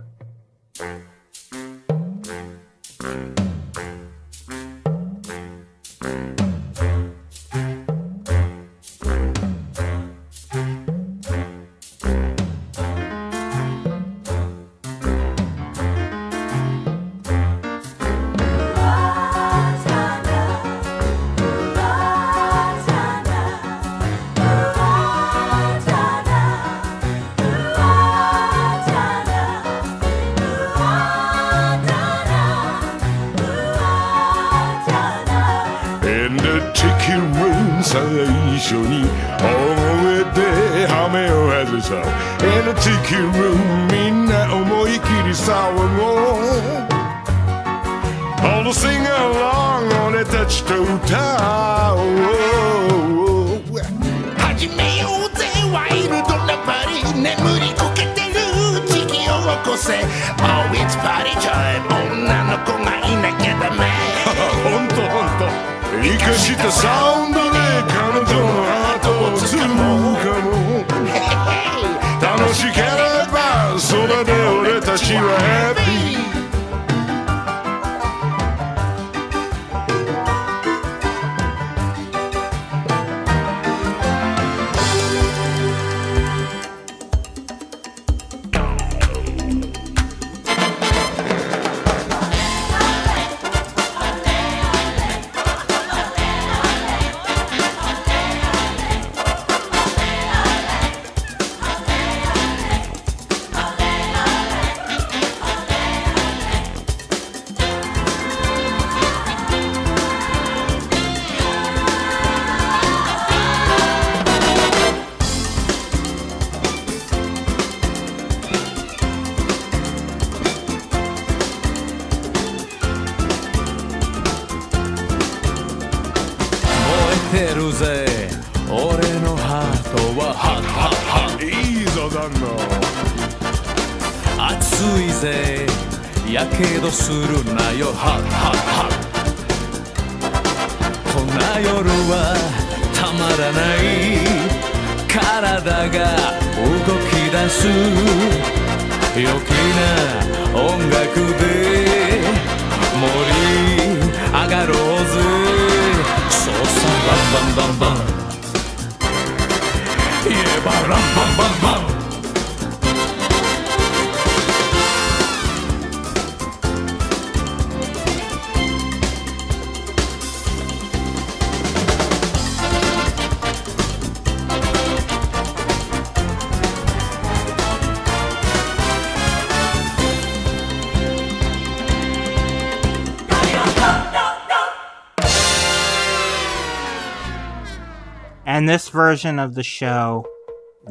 And this version of the show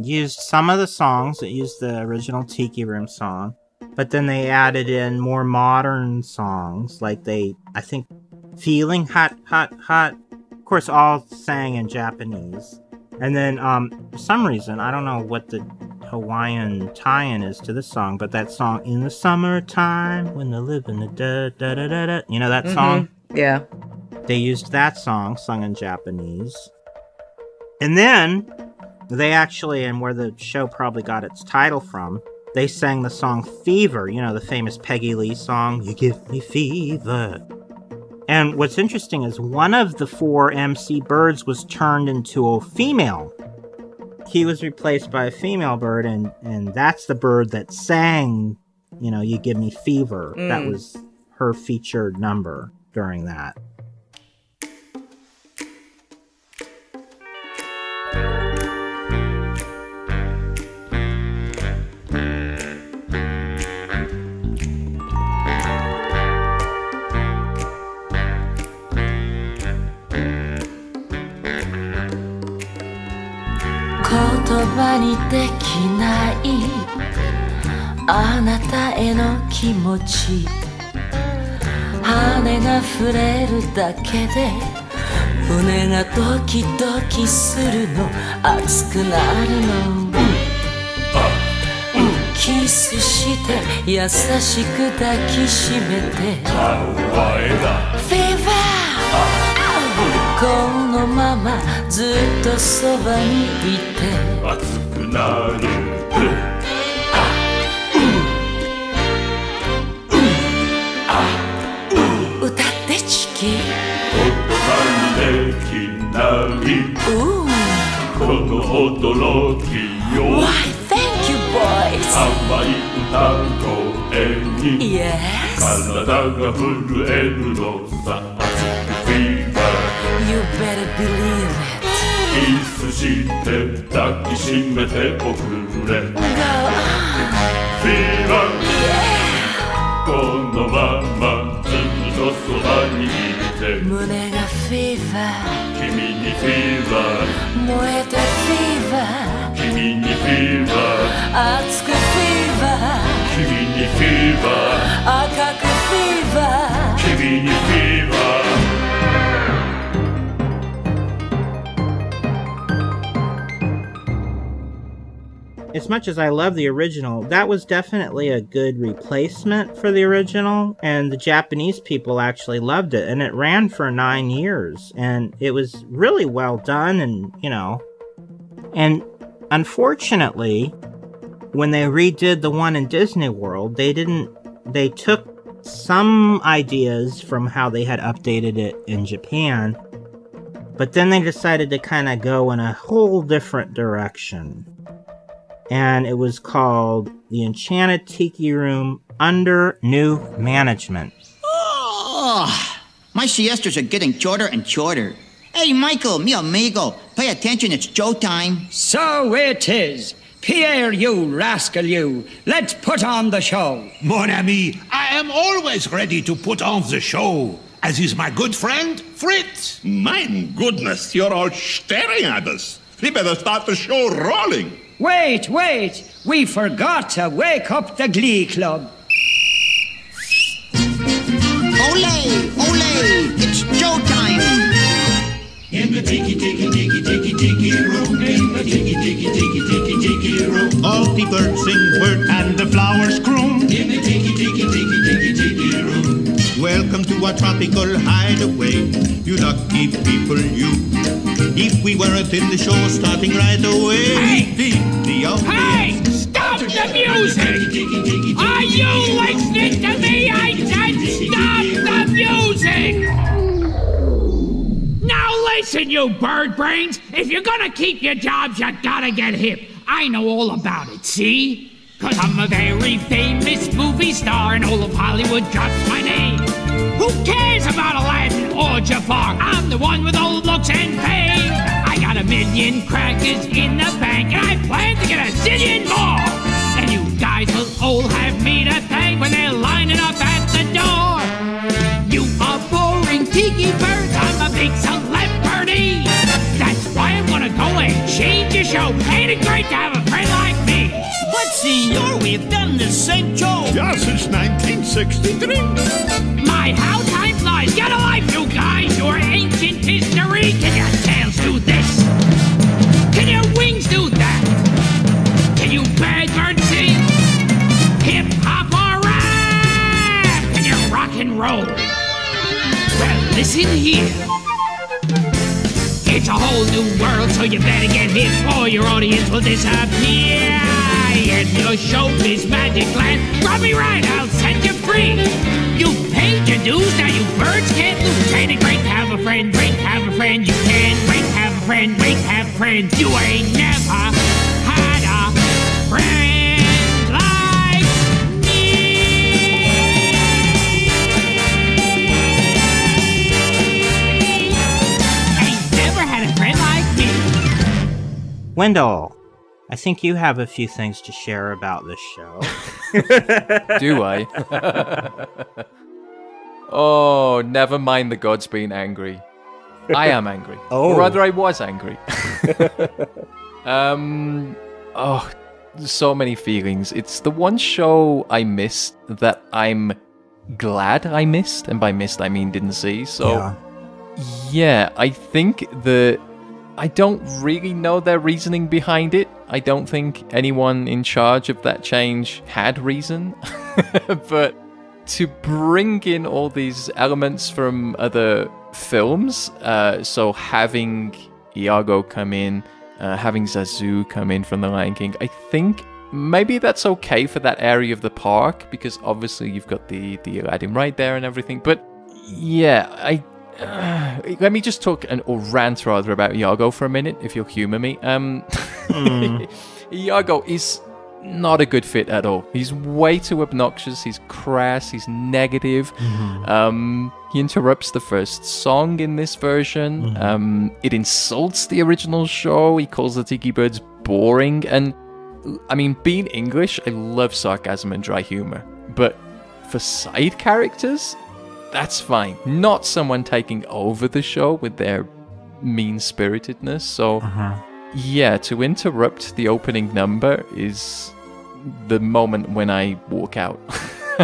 used some of the songs that used the original Tiki Room song, but then they added in more modern songs, like they, I think, Feeling Hot, Hot, Hot, of course, all sang in Japanese. And then, for some reason, I don't know what the Hawaiian tie-in is to this song, but that song, In the Summertime, When the Living the Da-Da-Da-Da-Da, you know that song? Yeah. They used that song, sung in Japanese. And then, they actually, and where the show probably got its title from, they sang the song Fever, you know, the famous Peggy Lee song, You Give Me Fever. And what's interesting is one of the four MC birds was turned into a female. He was replaced by a female bird, and that's the bird that sang, you know, You Give Me Fever. Mm. That was her featured number during that. 葉にできないあなたへの気持ち羽が触れるだけで胸がドキドキするの熱くなるのキスして優しく抱きしめてフィーバーこのままずっとそばにいて熱くなる歌ってチキ言葉にできないこの驚きよ Why thank you boys 甘い歌声に Yes 体が震えるのさ熱くフィーバーYou better believe it. キスして抱きしめておくれ Go on. Fever. Yeah. このままずっとそばにいて胸がフィーバー君にフィーバー燃えてフィーバー君にフィーバー熱くフィーバー君にフィーバー赤くフィーバー君にフィーバーAs much as I love the original, that was definitely a good replacement for the original, and the Japanese people actually loved it, and it ran for 9 years, and it was really well done, and, you know. And, unfortunately, when they redid the one in Disney World, they took some ideas from how they had updated it in Japan, but then they decided to kind of go in a whole different direction. And it was called The Enchanted Tiki Room Under New Management. Oh, my siestas are getting shorter and shorter. Hey, Michael, mi amigo, pay attention, it's Joe time. So it is. Pierre, you rascal, you. Let's put on the show. Mon ami, I am always ready to put on the show. As is my good friend, Fritz. Mein goodness, you're all staring at us. We better start the show rolling. Wait, wait! We forgot to wake up the Glee Club. Ole, ole! It's Joe time! In the tiki tiki tiki tiki tiki room, in the tiki tiki tiki tiki tiki room, all the birds sing bird and the flowers croon. In the tiki tiki tiki tiki tiki room. Welcome to our tropical hideaway, you lucky people, you. If we weren't in the show starting right away, hey! Hey! Stop the music! Are you listening to me? I said stop the music! Now listen, you bird brains! If you're gonna keep your jobs, you gotta get hip. I know all about it, see? Cause I'm a very famous movie star and all of Hollywood drops my name. Who cares about Aladdin or Jafar? I'm the one with old looks and fame. I got a million crackers in the bank and I plan to get a zillion more. And you guys will all have me to thank when they're lining up at the door. You are boring tiki birds, I'm a big celebrity. That's why I'm gonna go and change your show. Ain't it great to have a friend like me? But senor, we've done the same joke. Yeah, since 1963. My, how time flies. Get a life, you guys. Your ancient history. Can your tails do this? Can your wings do that? Can you bad bird sing? Hip hop or rap? Can you rock and roll? Well, listen here. It's a whole new world, so you better get hip or your audience will disappear. And your show is Magic Land. Grab me right, I'll set you free. You paid your dues, now you birds can't lose. Ain't it great to have a friend, great to have a friend. You can't wait to have a friend, wait to have a friend. You ain't never had a friend like me. Ain't never had a friend like me. Wendell. I think you have a few things to share about this show. Do I? Oh, never mind the gods being angry. I am angry. Oh. Or rather, I was angry. Oh, so many feelings. It's the one show I missed that I'm glad I missed, and by missed I mean didn't see. So yeah, I think I don't really know their reasoning behind it. I don't think anyone in charge of that change had reason. But to bring in all these elements from other films, so having Iago come in, having Zazu come in from The Lion King, I think maybe that's okay for that area of the park, because obviously you've got the Aladdin right there and everything. But yeah, let me just talk or rant rather about Iago for a minute, if you'll humor me. Iago is not a good fit at all. He's way too obnoxious, he's crass, he's negative. He interrupts the first song in this version. It insults the original show. He calls the Tiki Birds boring. And I mean, being English, I love sarcasm and dry humor, but for side characters, that's fine. Not someone taking over the show with their mean-spiritedness. So yeah, to interrupt the opening number is the moment when I walk out.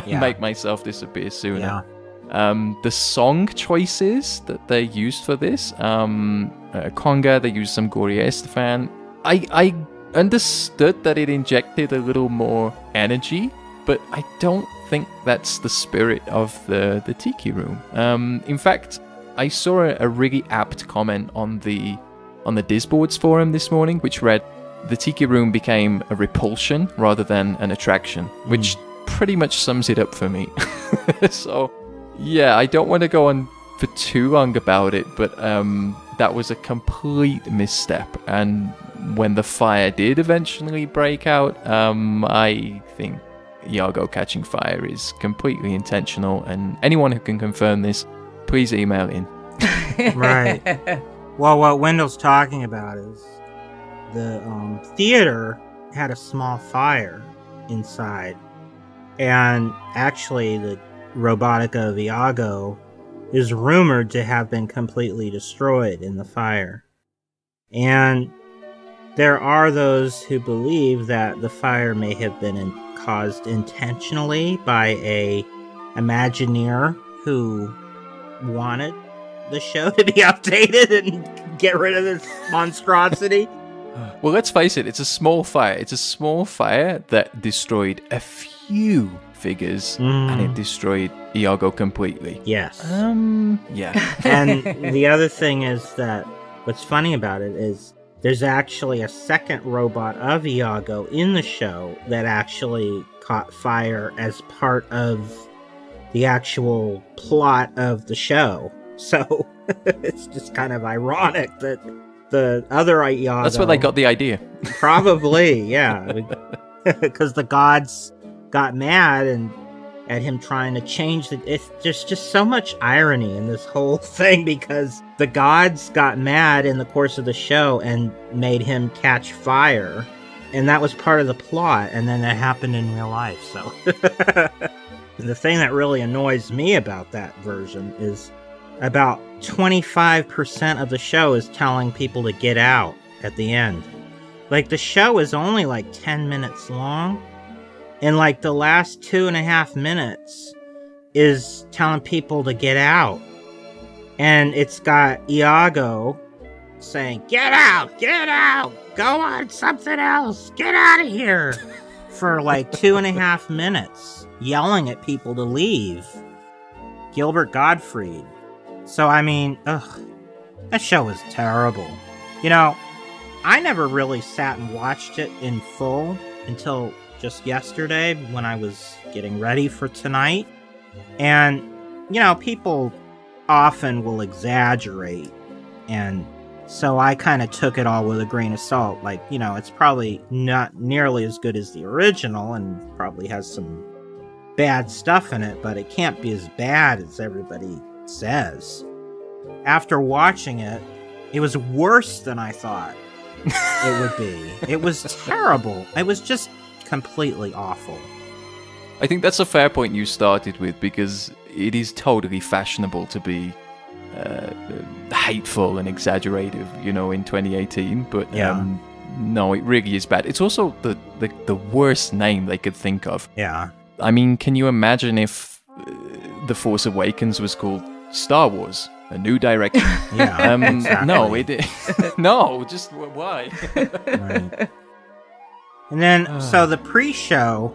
Make myself disappear sooner. The song choices that they used for this, Conga, they used some Gloria Estefan. I understood that it injected a little more energy, but I don't think that's the spirit of the Tiki Room. In fact, I saw a really apt comment on the Disboards forum this morning, which read, "The Tiki Room became a repulsion rather than an attraction," which pretty much sums it up for me. So yeah, I don't want to go on for too long about it, but that was a complete misstep. And when the fire did eventually break out, I think Iago catching fire is completely intentional, and anyone who can confirm this, please email in. Right. Well, what Wendell's talking about is the theater had a small fire inside, and actually the Robotica of Iago is rumored to have been completely destroyed in the fire. And there are those who believe that the fire may have been caused intentionally by a Imagineer who wanted the show to be updated and get rid of this monstrosity. Well, let's face it, it's a small fire. It's a small fire that destroyed a few figures, and it destroyed Iago completely. Yeah. And the other thing is that what's funny about it is there's actually a second robot of Iago in the show that actually caught fire as part of the actual plot of the show. So it's just kind of ironic that the other Iago... That's where they got the idea. Probably, yeah. Because the gods got mad and at him trying to change the... There's just so much irony in this whole thing, because the gods got mad in the course of the show and made him catch fire, and that was part of the plot, and then that happened in real life, so... The thing that really annoys me about that version is about 25% of the show is telling people to get out at the end. Like, the show is only like 10 minutes long, and like the last 2.5 minutes is telling people to get out. And it's got Iago saying, get out, go on something else, get out of here, for like 2.5 minutes, yelling at people to leave. Gilbert Gottfried. So, I mean, ugh, that show was terrible. You know, I never really sat and watched it in full until just yesterday when I was getting ready for tonight. And, you know, people often will exaggerate, and so I kind of took it all with a grain of salt. Like, you know, it's probably not nearly as good as the original and probably has some bad stuff in it, but it can't be as bad as everybody says. After watching it, it was worse than I thought it would be. It was terrible. It was just completely awful. I think that's a fair point you started with, because it is totally fashionable to be hateful and exaggerative, you know, in 2018. But No, it really is bad. It's also the worst name they could think of. Yeah. I mean, can you imagine if The Force Awakens was called Star Wars: A New Direction? Yeah. Exactly. No, it no, just why? Right. And then, so the pre-show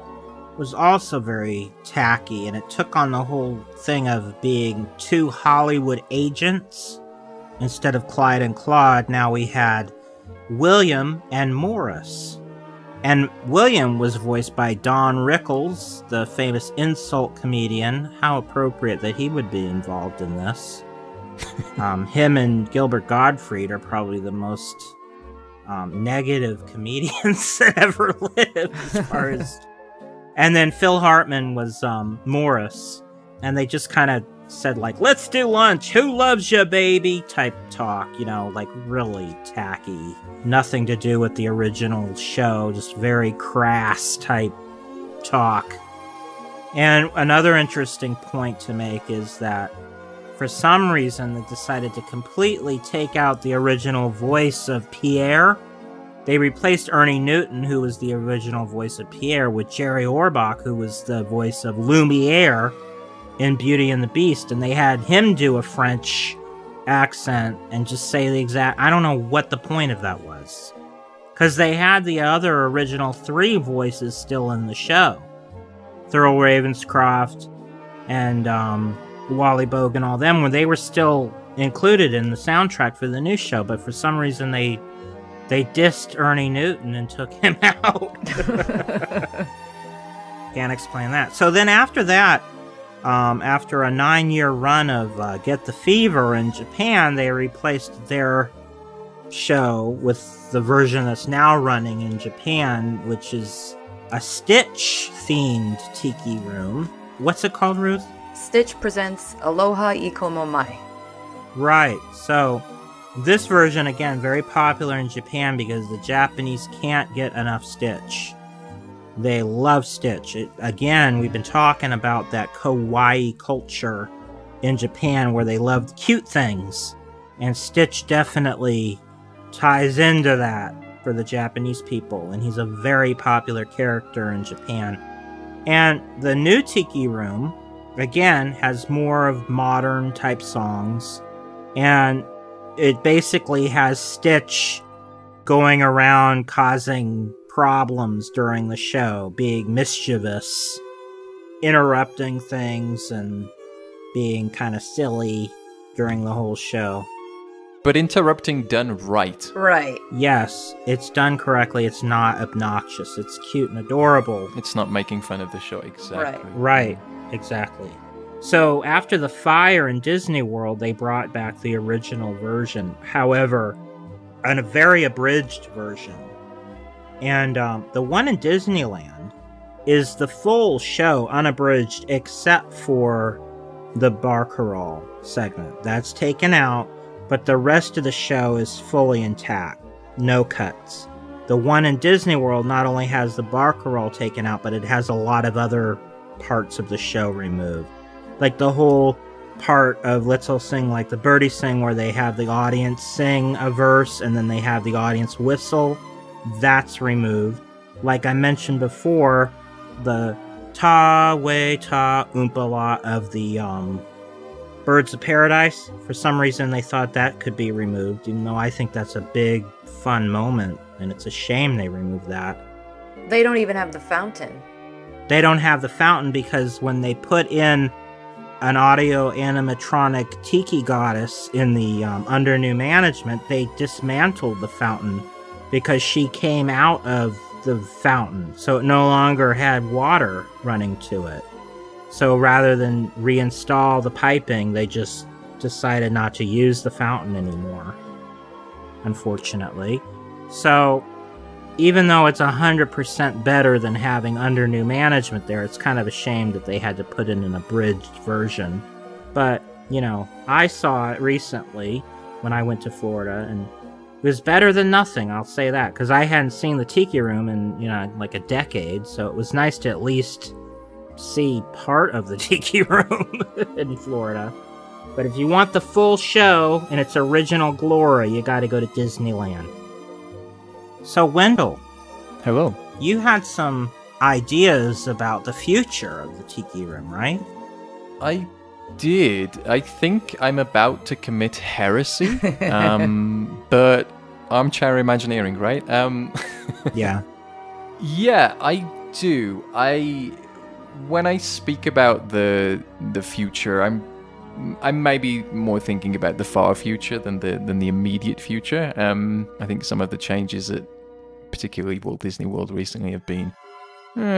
was also very tacky, and it took on the whole thing of being two Hollywood agents. Instead of Clyde and Claude, now we had William and Morris. And William was voiced by Don Rickles, the famous insult comedian. How appropriate that he would be involved in this. Him and Gilbert Gottfried are probably the most negative comedians that ever lived, as far as... And then Phil Hartman was Morris, and they just kind of said, like, let's do lunch, who loves you, baby, type talk, you know, like, really tacky. Nothing to do with the original show, just very crass type talk. And another interesting point to make is that, for some reason, they decided to completely take out the original voice of Pierre. They replaced Ernie Newton, who was the original voice of Pierre, with Jerry Orbach, who was the voice of Lumiere in Beauty and the Beast, and they had him do a French accent and just say the exact... I don't know what the point of that was. Because they had the other original three voices still in the show. Thurl Ravenscroft and Wally Bogue and all them, where they were still included in the soundtrack for the new show, but for some reason they dissed Ernie Newton and took him out. Can't explain that. So then after that, after a 9-year run of Get the Fever in Japan, they replaced their show with the version that's now running in Japan, which is a Stitch-themed tiki room. What's it called, Ruth? Stitch Presents Aloha Ikomomai. Right, so... This version, again, very popular in Japan because the Japanese can't get enough Stitch. They love Stitch. Again, we've been talking about that kawaii culture in Japan where they love cute things. And Stitch definitely ties into that for the Japanese people. And he's a very popular character in Japan. And the new Tiki Room, again, has more of modern type songs. And... it basically has Stitch going around causing problems during the show, being mischievous, interrupting things, and being kind of silly during the whole show. But interrupting done right. Right. Yes, it's done correctly. It's not obnoxious. It's cute and adorable. It's not making fun of the show, exactly. Right, right, exactly. So, after the fire in Disney World, they brought back the original version. However, a very abridged version. And the one in Disneyland is the full show, unabridged, except for the barcarolle segment. That's taken out, but the rest of the show is fully intact. No cuts. The one in Disney World not only has the barcarolle taken out, but it has a lot of other parts of the show removed. Like the whole part of Let's All Sing Like the Birdies Sing, where they have the audience sing a verse and then they have the audience whistle, that's removed. Like I mentioned before, the ta way ta oompa la of the Birds of Paradise, for some reason they thought that could be removed, even though I think that's a big fun moment, and it's a shame they removed that. They don't even have the fountain. They don't have the fountain because when they put in an audio animatronic tiki goddess in the under new management, they dismantled the fountain because she came out of the fountain, so it no longer had water running to it. So rather than reinstall the piping, they just decided not to use the fountain anymore, unfortunately. So even though it's 100% better than having under new management there, it's kind of a shame that they had to put in an abridged version. But, you know, I saw it recently when I went to Florida, and it was better than nothing, I'll say that, because I hadn't seen the Tiki Room in, you know, like a decade, so it was nice to at least see part of the Tiki Room in Florida. But if you want the full show in its original glory, you gotta go to Disneyland. So Wendell. Hello. You had some ideas about the future of the Tiki Room, right? I did. I think I'm about to commit heresy. But armchair Imagineering, right? Yeah. Yeah, I do. When I speak about the future, I may be more thinking about the far future than the immediate future. I think some of the changes at particularly Walt Disney World recently have been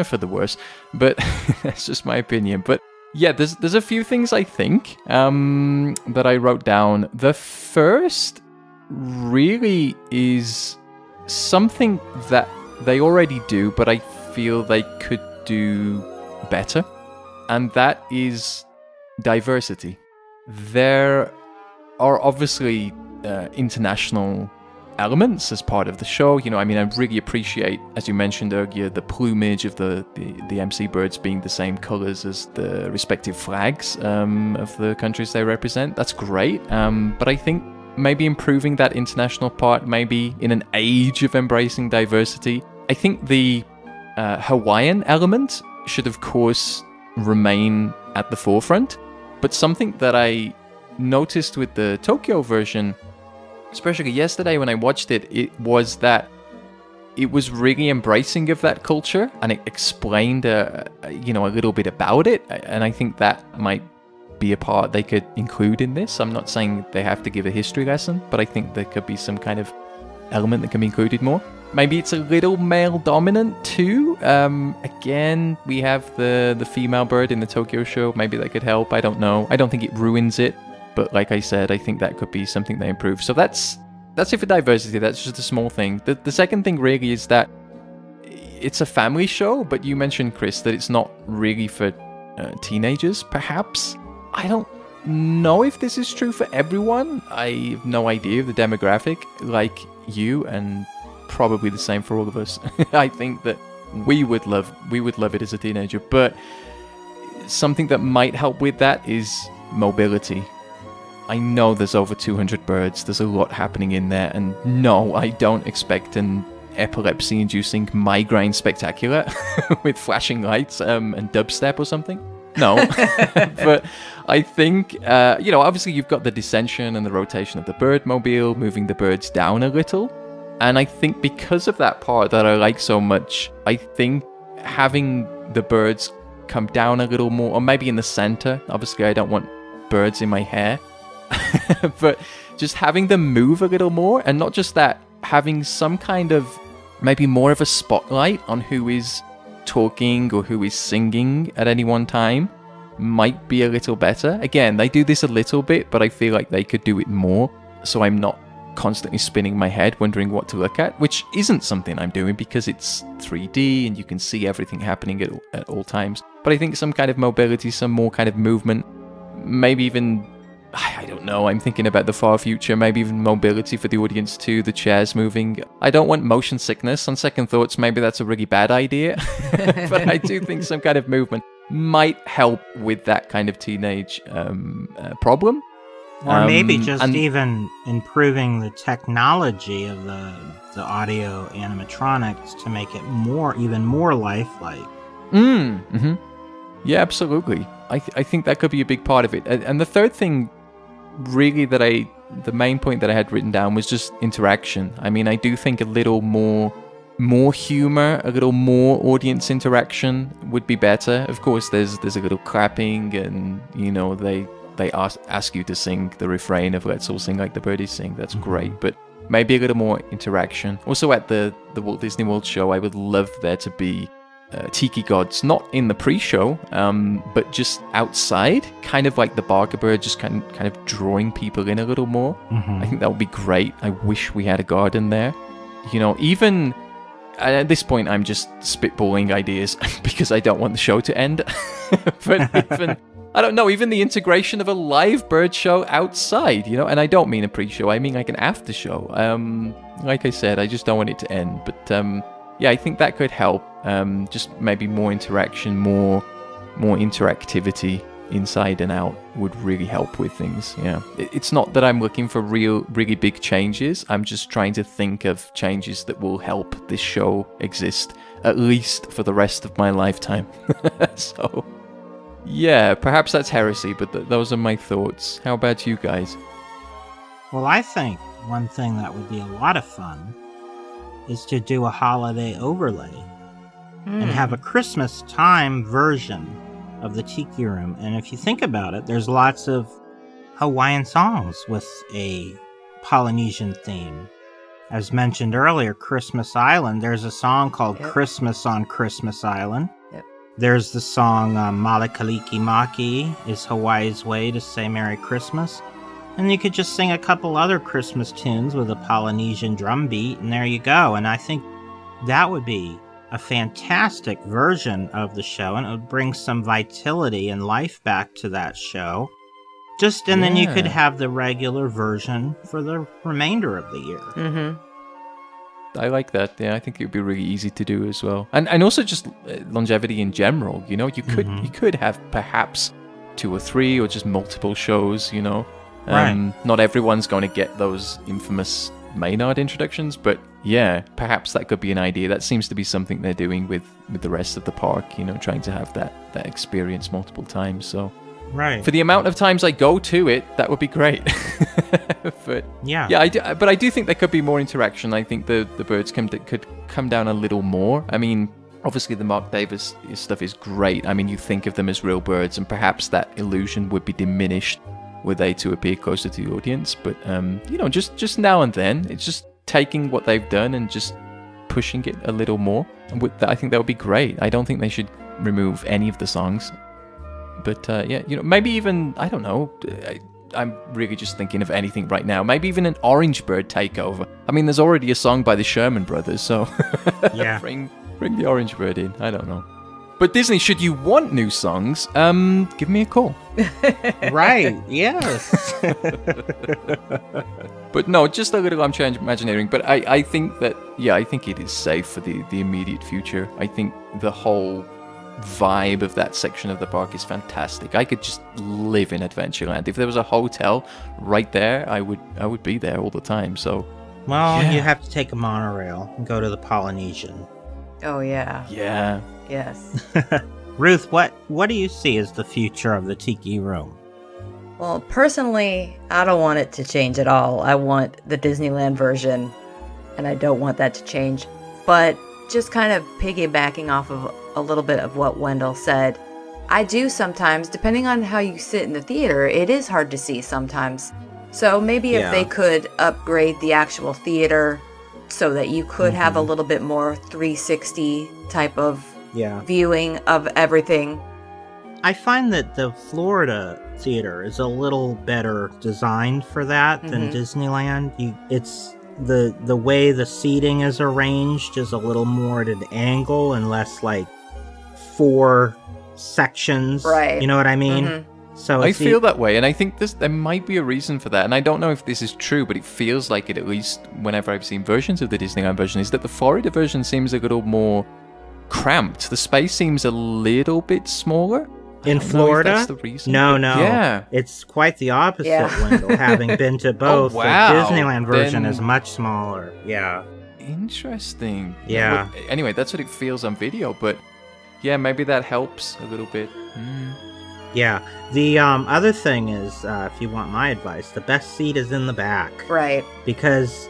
for the worse, but that's just my opinion. But yeah, there's a few things I think that I wrote down. The first really is something that they already do, but I feel they could do better, and that is diversity. There are obviously international elements as part of the show. You know, I mean, I really appreciate, as you mentioned earlier, the plumage of the MC birds being the same colors as the respective flags of the countries they represent. That's great. But I think maybe improving that international part, maybe in an age of embracing diversity. I think the Hawaiian element should, of course, remain at the forefront. But something that I noticed with the Tokyo version, especially yesterday when I watched it, it was really embracing of that culture, and it explained, you know, a little bit about it. And I think that might be a part they could include in this. I'm not saying they have to give a history lesson, but I think there could be some kind of element that can be included more. Maybe it's a little male dominant too. Again, we have the female bird in the Tokyo show. Maybe that could help. I don't know. I don't think it ruins it. But like I said, I think that could be something they improve. So that's it for diversity. That's just a small thing. The second thing really is that it's a family show, but you mentioned, Chris, that it's not really for teenagers, perhaps. I don't know if this is true for everyone. I have no idea of the demographic, like you, and probably the same for all of us. I think that we would love it as a teenager, but something that might help with that is mobility. I know there's over 200 birds, there's a lot happening in there, and no, I don't expect an epilepsy-inducing migraine spectacular with flashing lights and dubstep or something. No, but I think, you know, obviously you've got the descension and the rotation of the bird mobile, moving the birds down a little, and I think because of that part that I like so much, I think having the birds come down a little more, or maybe in the center, obviously I don't want birds in my hair, but just having them move a little more, and not just that, having some kind of maybe more of a spotlight on who is talking or who is singing at any one time might be a little better. Again, they do this a little bit, but I feel like they could do it more, so I'm not constantly spinning my head wondering what to look at, which isn't something I'm doing because it's 3D and you can see everything happening at all times. But I think some kind of mobility, some more kind of movement, maybe even, I don't know, I'm thinking about the far future, maybe even mobility for the audience too, the chairs moving. I don't want motion sickness. On second thoughts, maybe that's a really bad idea. But I do think some kind of movement might help with that kind of teenage problem. Or maybe just even improving the technology of the audio animatronics to make it even more lifelike. Mm-hmm. Yeah, absolutely. I think that could be a big part of it. And the third thing, really, the main point that I had written down was just interaction. I mean, I do think a little more humor, a little more audience interaction would be better. Of course, there's a little clapping, and you know they ask you to sing the refrain of "Let's all sing like the birdies sing." That's great, but maybe a little more interaction. Also, at the Walt Disney World show, I would love there to be tiki gods, not in the pre-show, but just outside, kind of like the Barker Bird, just kind of drawing people in a little more. I think that would be great. I wish we had a garden there. You know, even at this point, I'm just spitballing ideas because I don't want the show to end. But even, I don't know, even the integration of a live bird show outside, you know, and I don't mean a pre-show, I mean like an after show. Like I said, I just don't want it to end, but yeah, I think that could help. Just maybe more interaction, more interactivity inside and out would really help with things. Yeah, it's not that I'm looking for really big changes. I'm just trying to think of changes that will help this show exist, at least for the rest of my lifetime. So, yeah, perhaps that's heresy, but those are my thoughts. How about you guys? Well, I think one thing that would be a lot of fun is to do a holiday overlay and have a Christmas time version of the Tiki Room. And if you think about it, there's lots of Hawaiian songs with a Polynesian theme. As mentioned earlier, Christmas Island, there's a song called Christmas on Christmas Island. There's the song Malakalikimaki is Hawaii's way to say Merry Christmas. And you could just sing a couple other Christmas tunes with a Polynesian drum beat, and there you go. And I think that would be a fantastic version of the show, and it would bring some vitality and life back to that show. Just, and then you could have the regular version for the remainder of the year. I like that. Yeah, I think it would be really easy to do as well, and also just longevity in general. You know, you could you could have perhaps 2 or 3 or just multiple shows. You know, not everyone's going to get those infamous Maynard introductions, but yeah, perhaps that could be an idea. That seems to be something they're doing with the rest of the park, you know, trying to have that experience multiple times. So for the amount of times I go to it, that would be great. But yeah, I do think there could be more interaction. I think the birds could come down a little more. I mean, obviously the Mark Davis stuff is great. I mean, you think of them as real birds, and perhaps that illusion would be diminished were they to appear closer to the audience. But you know, just now and then, it's just taking what they've done and just pushing it a little more. And with that, I think that would be great. I don't think they should remove any of the songs. But yeah, you know, maybe even, I don't know, I'm really just thinking of anything right now. Maybe even an Orange Bird takeover. I mean, there's already a song by the Sherman Brothers, so yeah, bring the Orange Bird in. I don't know. But Disney, should you want new songs, give me a call. Right, yes. But no, just a little I'm imagineering. But I think that, yeah, I think it is safe for the immediate future. I think the whole vibe of that section of the park is fantastic. I could just live in Adventureland. If there was a hotel right there, I would be there all the time. So, well, yeah, you have to take a monorail and go to the Polynesian. Oh, yeah. Yeah. Yes. Ruth, what do you see as the future of the Tiki Room? Well, personally, I don't want it to change at all. I want the Disneyland version, and I don't want that to change. But just kind of piggybacking off of a little bit of what Wendell said, I do sometimes, depending on how you sit in the theater, it is hard to see sometimes. So maybe if they could upgrade the actual theater so that you could have a little bit more 360 type of viewing of everything. I find that the Florida theater is a little better designed for that than Disneyland. It's the way the seating is arranged is a little more at an angle and less like 4 sections. Right. You know what I mean? So I feel that way, and I think there might be a reason for that, and I don't know if this is true, but it feels like it, at least whenever I've seen versions of the Disneyland version, is that the Florida version seems a little more cramped. The space seems a little bit smaller. In Florida? That's the reason. No, no. Yeah. It's quite the opposite, Wendell, having been to both. Oh, wow. The Disneyland version is much smaller. Yeah. Interesting. Yeah. Well, anyway, that's what it feels on video, but yeah, maybe that helps a little bit. Yeah. The other thing is, if you want my advice, the best seat is in the back. Right. Because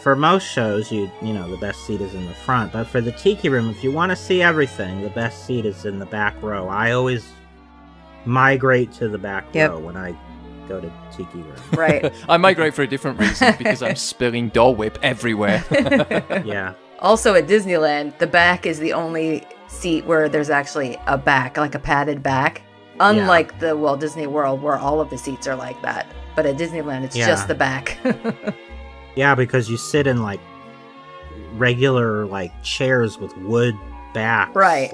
for most shows, you know, the best seat is in the front. But for the Tiki Room, if you want to see everything, the best seat is in the back row. I always migrate to the back row when I go to Tiki Room. Right. I migrate for a different reason, because I'm spilling Dole Whip everywhere. Yeah. Also at Disneyland, the back is the only seat where there's actually a back, like a padded back. Unlike the Walt Disney World, where all of the seats are like that. But at Disneyland, it's just the back. Yeah, because you sit in like regular like chairs with wood backs. Right.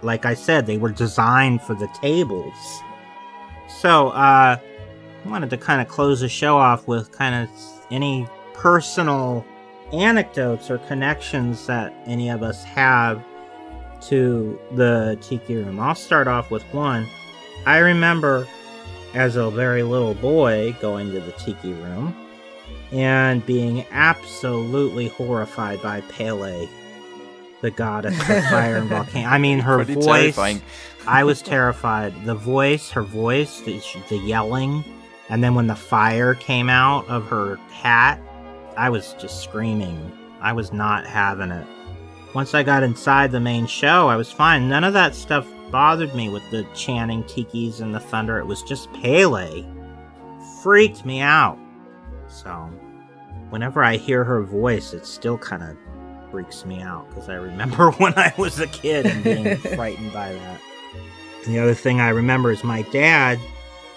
Like I said, they were designed for the tables. So I wanted to kind of close the show off with kind of any personal anecdotes or connections that any of us have to the Tiki Room. I'll start off with one. I remember as a very little boy going to the Tiki Room and being absolutely horrified by Pele, the goddess of fire and volcano. I mean, her voice. Terrifying. I was terrified. The voice, her voice, the yelling, and then when the fire came out of her hat, I was just screaming. I was not having it. Once I got inside the main show, I was fine. None of that stuff bothered me with the chanting tikis and the thunder. It was just Pele. Freaked me out. So, whenever I hear her voice, it still kind of freaks me out, because I remember when I was a kid and being frightened by that. And the other thing I remember is my dad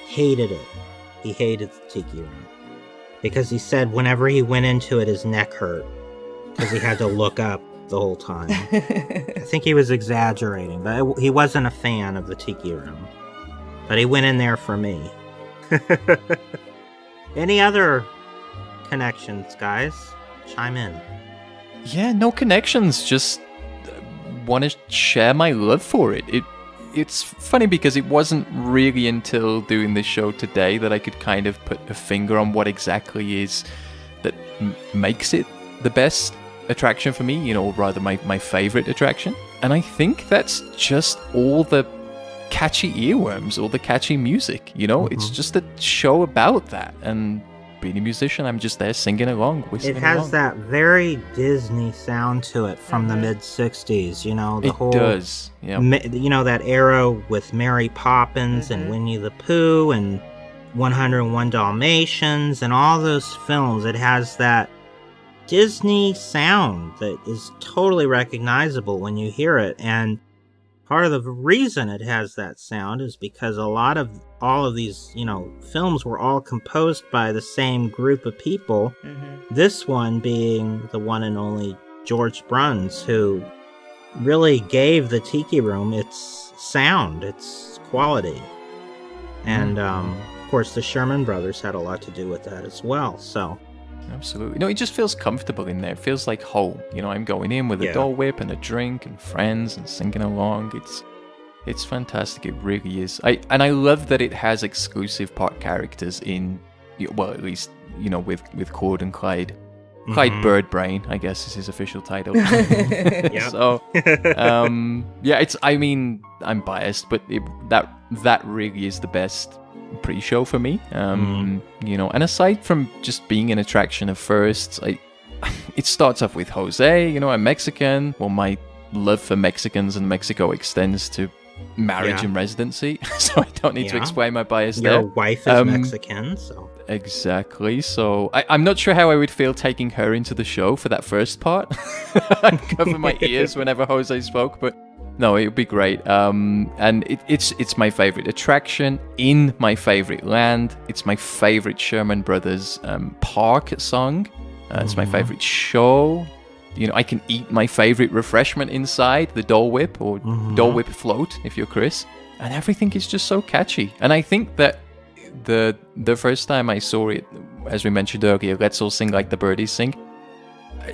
hated it. He hated the Tiki Room, because he said whenever he went into it, his neck hurt, because he had to look up the whole time. I think he was exaggerating, but he wasn't a fan of the Tiki Room. But he went in there for me. Any other connections, guys? Chime in. Yeah, no connections. Just want to share my love for it. It's funny because it wasn't really until doing this show today that I could kind of put a finger on what exactly is that makes it the best attraction for me, you know, or rather my favorite attraction. And I think that's just all the catchy earworms, all the catchy music, you know? Mm-hmm. It's just a show about that. And being a musician, I'm just there singing along. It has along. That very Disney sound to it from the mid-60s, you know, the it whole... It does, yeah. You know, that era with Mary Poppins and Winnie the Pooh and 101 Dalmatians and all those films. It has that Disney sound that is totally recognizable when you hear it. And part of the reason it has that sound is because a lot of all of these, you know, films were all composed by the same group of people. Mm-hmm. This one being the one and only George Bruns, who really gave the Tiki Room its sound, its quality. And, of course, the Sherman Brothers had a lot to do with that as well, so... Absolutely. No, it just feels comfortable in there. It feels like home. You know, I'm going in with a Dole Whip and a drink and friends and singing along. It's fantastic. It really is. I love that it has exclusive part characters in, well, at least, you know, with Cord and Clyde. Clyde Birdbrain, I guess, is his official title. So, yeah, it's, I mean, I'm biased, but that really is the best pre-show for me, you know, and aside from just being an attraction of firsts, it starts off with Jose, you know, I'm Mexican. Well, my love for Mexicans and Mexico extends to marriage and residency, so I don't need to explain my bias there. Your wife is Mexican, so... Exactly, so I'm not sure how I would feel taking her into the show for that first part. I'd cover my ears whenever Jose spoke, but no, it would be great. And it's my favorite attraction in my favorite land. It's my favorite Sherman Brothers park song. It's my favorite show. You know, I can eat my favorite refreshment inside, the Dole Whip or Dole Whip float, if you're Chris. And everything is just so catchy. And I think that the first time I saw it, as we mentioned earlier, Let's All Sing Like the Birdies Sing.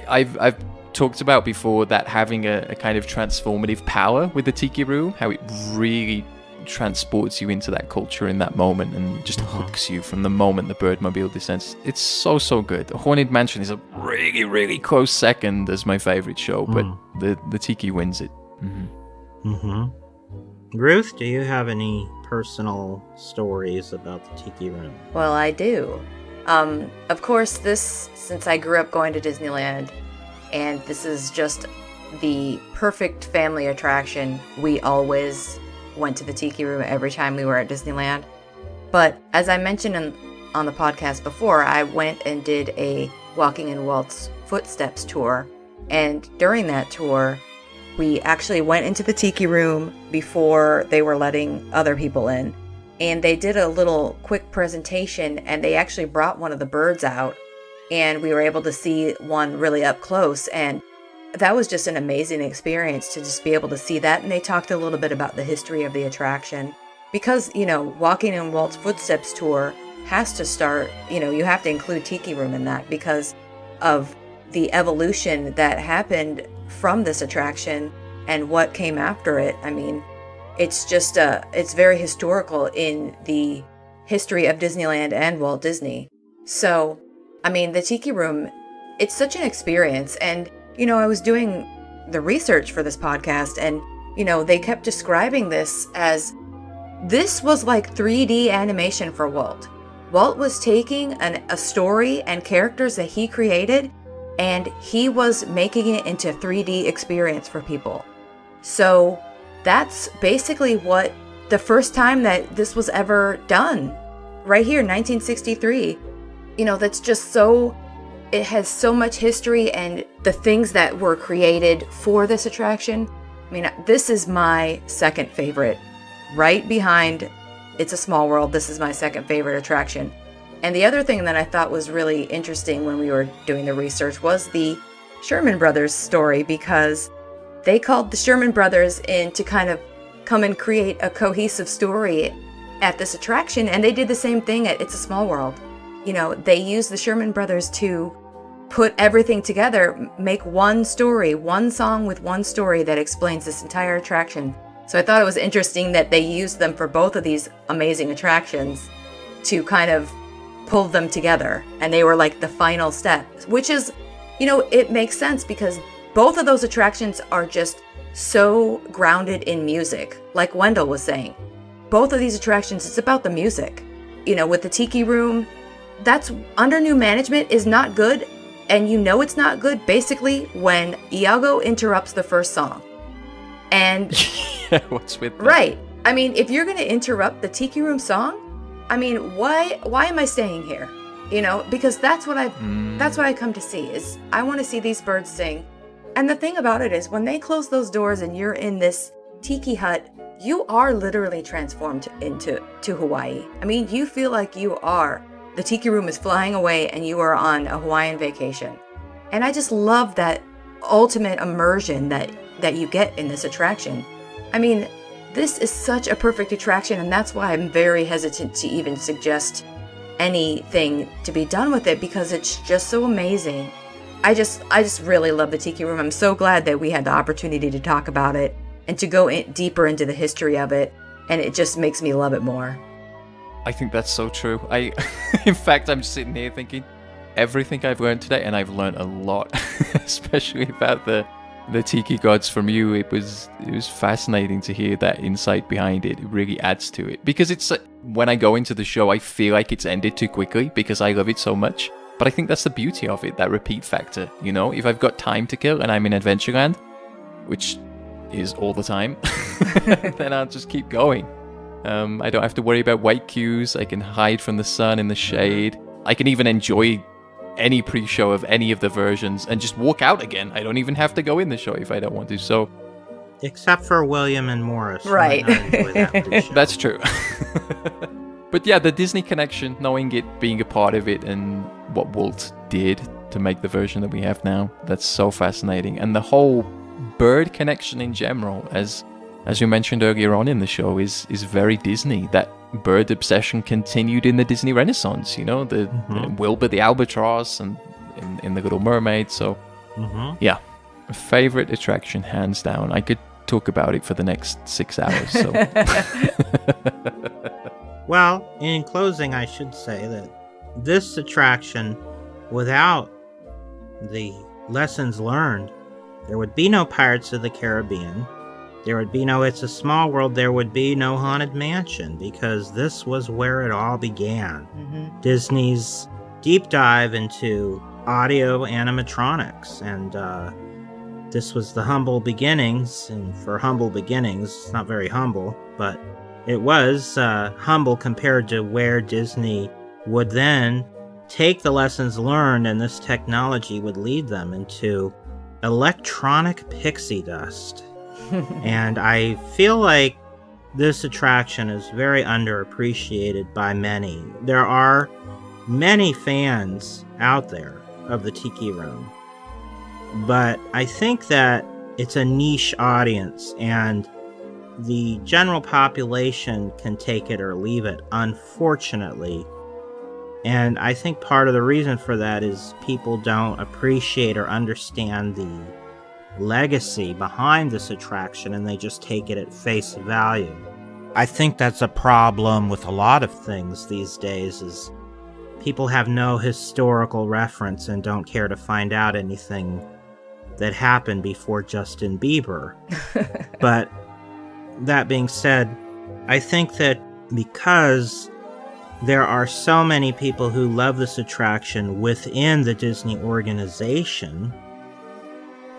I've talked about before that having a kind of transformative power with the Tiki Room, how it really transports you into that culture in that moment and just hooks you from the moment the Birdmobile descends. It's so good. The Haunted Mansion is a really close second as my favorite show, but the Tiki wins it. Ruth, do you have any personal stories about the Tiki Room? Well, I do. Of course, since I grew up going to Disneyland, and this is just the perfect family attraction. We always went to the Tiki Room every time we were at Disneyland. But as I mentioned on the podcast before, I went and did a Walking in Walt's Footsteps tour. And during that tour, we actually went into the Tiki Room before they were letting other people in. And they did a little quick presentation, and they actually brought one of the birds out. And we were able to see one really up close. And that was just an amazing experience to just be able to see that. And they talked a little bit about the history of the attraction. Because, you know, Walking in Walt's Footsteps tour has to start, you know, you have to include Tiki Room in that because of the evolution that happened from this attraction and what came after it. I mean, It's just it's very historical in the history of Disneyland and Walt Disney. So, I mean, the Tiki Room, it's such an experience. And, you know, I was doing the research for this podcast and, you know, they kept describing this as this was like 3D animation for Walt. Walt was taking a story and characters that he created, and he was making it into a 3D experience for people. So that's basically what the first time that this was ever done, right here, 1963. You know, that's just so, it has so much history and the things that were created for this attraction. I mean, this is my second favorite, right behind It's a Small World. This is my second favorite attraction. And the other thing that I thought was really interesting when we were doing the research was the Sherman Brothers story, because they called the Sherman Brothers in to kind of come and create a cohesive story at this attraction, and they did the same thing at It's a Small World. You know, they used the Sherman Brothers to put everything together, make one story, one song with one story that explains this entire attraction. So I thought it was interesting that they used them for both of these amazing attractions to kind of pull them together, and they were like the final step, which is, you know, it makes sense because both of those attractions are just so grounded in music. Like Wendell was saying, both of these attractions, it's about the music. You know, with the Tiki Room, that's under new management is not good, and you know it's not good basically when Iago interrupts the first song. And what's with that? Right. I mean, if you're going to interrupt the Tiki Room song, I mean, why am I staying here? You know, because that's what I come to see, is I want to see these birds sing. And the thing about it is, when they close those doors and you're in this tiki hut, you are literally transformed into Hawaii. I mean, you feel like you are. The Tiki Room is flying away and you are on a Hawaiian vacation. And I just love that ultimate immersion that you get in this attraction. I mean, this is such a perfect attraction, and that's why I'm very hesitant to even suggest anything to be done with it, because it's just so amazing. I just really love the Tiki Room. I'm so glad that we had the opportunity to talk about it and to go deeper into the history of it, and it just makes me love it more. I think that's so true. In fact, I'm sitting here thinking everything I've learned today, and I've learned a lot, especially about the Tiki Gods from you. It was fascinating to hear that insight behind it. It really adds to it, because it's when I go into the show, I feel like it's ended too quickly because I love it so much. But I think that's the beauty of it, that repeat factor. You know, if I've got time to kill and I'm in Adventureland, which is all the time, then I'll just keep going. I don't have to worry about wait queues. I can hide from the sun in the shade. I can even enjoy any pre-show of any of the versions and just walk out again. I don't even have to go in the show if I don't want to. So, except for William and Morris. Right. That that's true. But yeah, the Disney connection, knowing it, being a part of it, and what Walt did to make the version that we have now, that's so fascinating. And the whole bird connection in general, as you mentioned earlier on in the show, is very Disney. That bird obsession continued in the Disney Renaissance, you know, the Wilbur the albatross and in The Little Mermaid. So yeah, a favorite attraction, hands down. I could talk about it for the next 6 hours. So. Well, in closing, I should say that this attraction, without the lessons learned, there would be no Pirates of the Caribbean. There would be no It's a Small World. There would be no Haunted Mansion, because this was where it all began. Disney's deep dive into audio animatronics. And this was the humble beginnings. And for humble beginnings, it's not very humble, but it was humble compared to where Disney would then take the lessons learned, and this technology would lead them into electronic pixie dust. And I feel like this attraction is very underappreciated by many. There are many fans out there of the Tiki Room, but I think that it's a niche audience, and the general population can take it or leave it, unfortunately. And I think part of the reason for that is people don't appreciate or understand the legacy behind this attraction and they just take it at face value. I think that's a problem with a lot of things these days, is people have no historical reference and don't care to find out anything that happened before Justin Bieber. But that being said, I think that because there are so many people who love this attraction within the Disney organization,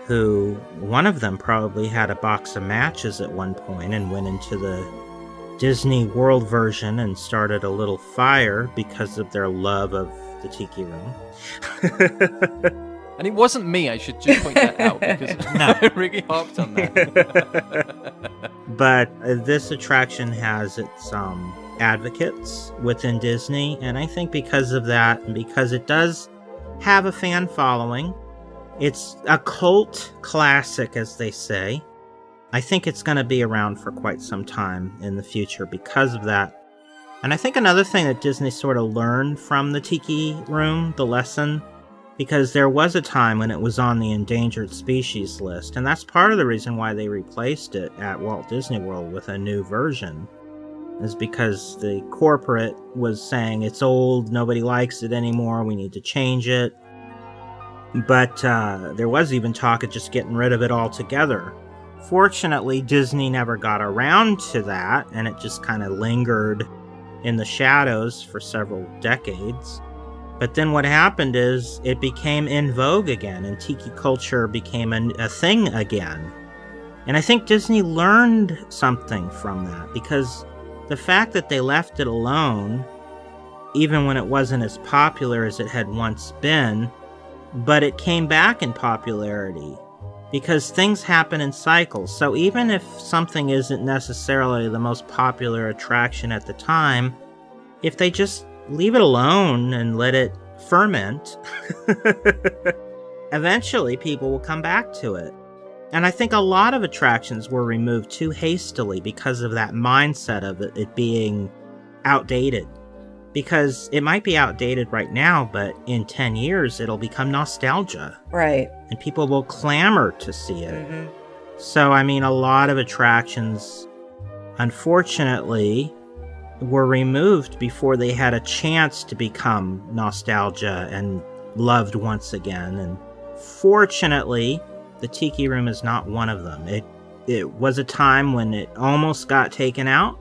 who one of them probably had a box of matches at one point and went into the Disney World version and started a little fire because of their love of the Tiki Room. And it wasn't me, I should just point that out, because no. I really harped on that. But this attraction has its advocates within Disney, and I think because of that, and because it does have a fan following, it's a cult classic, as they say. I think it's going to be around for quite some time in the future because of that. And I think another thing that Disney sort of learned from the Tiki Room, the lesson, because there was a time when it was on the endangered species list, and that's part of the reason why they replaced it at Walt Disney World with a new version, is because the corporate was saying, it's old, nobody likes it anymore, we need to change it. But there was even talk of just getting rid of it altogether. Fortunately, Disney never got around to that, and it just kind of lingered in the shadows for several decades. But then what happened is it became in vogue again, and tiki culture became a thing again. And I think Disney learned something from that, because the fact that they left it alone, even when it wasn't as popular as it had once been, but it came back in popularity, because things happen in cycles. So even if something isn't necessarily the most popular attraction at the time, if they just leave it alone and let it ferment, eventually people will come back to it. And I think a lot of attractions were removed too hastily because of that mindset of it being outdated. Because it might be outdated right now, but in 10 years it'll become nostalgia. Right. And people will clamor to see it. Mm-hmm. So, I mean, a lot of attractions, unfortunately, were removed before they had a chance to become nostalgia and loved once again. And fortunately, the Tiki Room is not one of them. It was a time when it almost got taken out,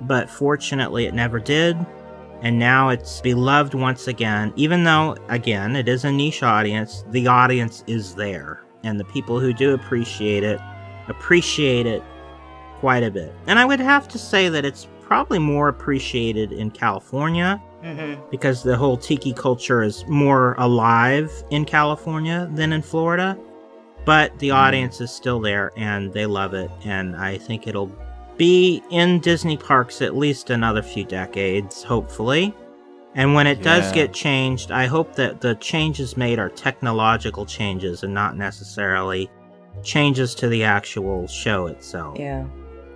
but fortunately it never did. And now it's beloved once again, even though, again, it is a niche audience. The audience is there, and the people who do appreciate it quite a bit. And I would have to say that it's probably more appreciated in California, mm-hmm. because the whole tiki culture is more alive in California than in Florida, but the audience is still there and they love it, and I think it'll be in Disney parks at least another few decades, hopefully. And when it does get changed, I hope that the changes made are technological changes and not necessarily changes to the actual show itself. Yeah.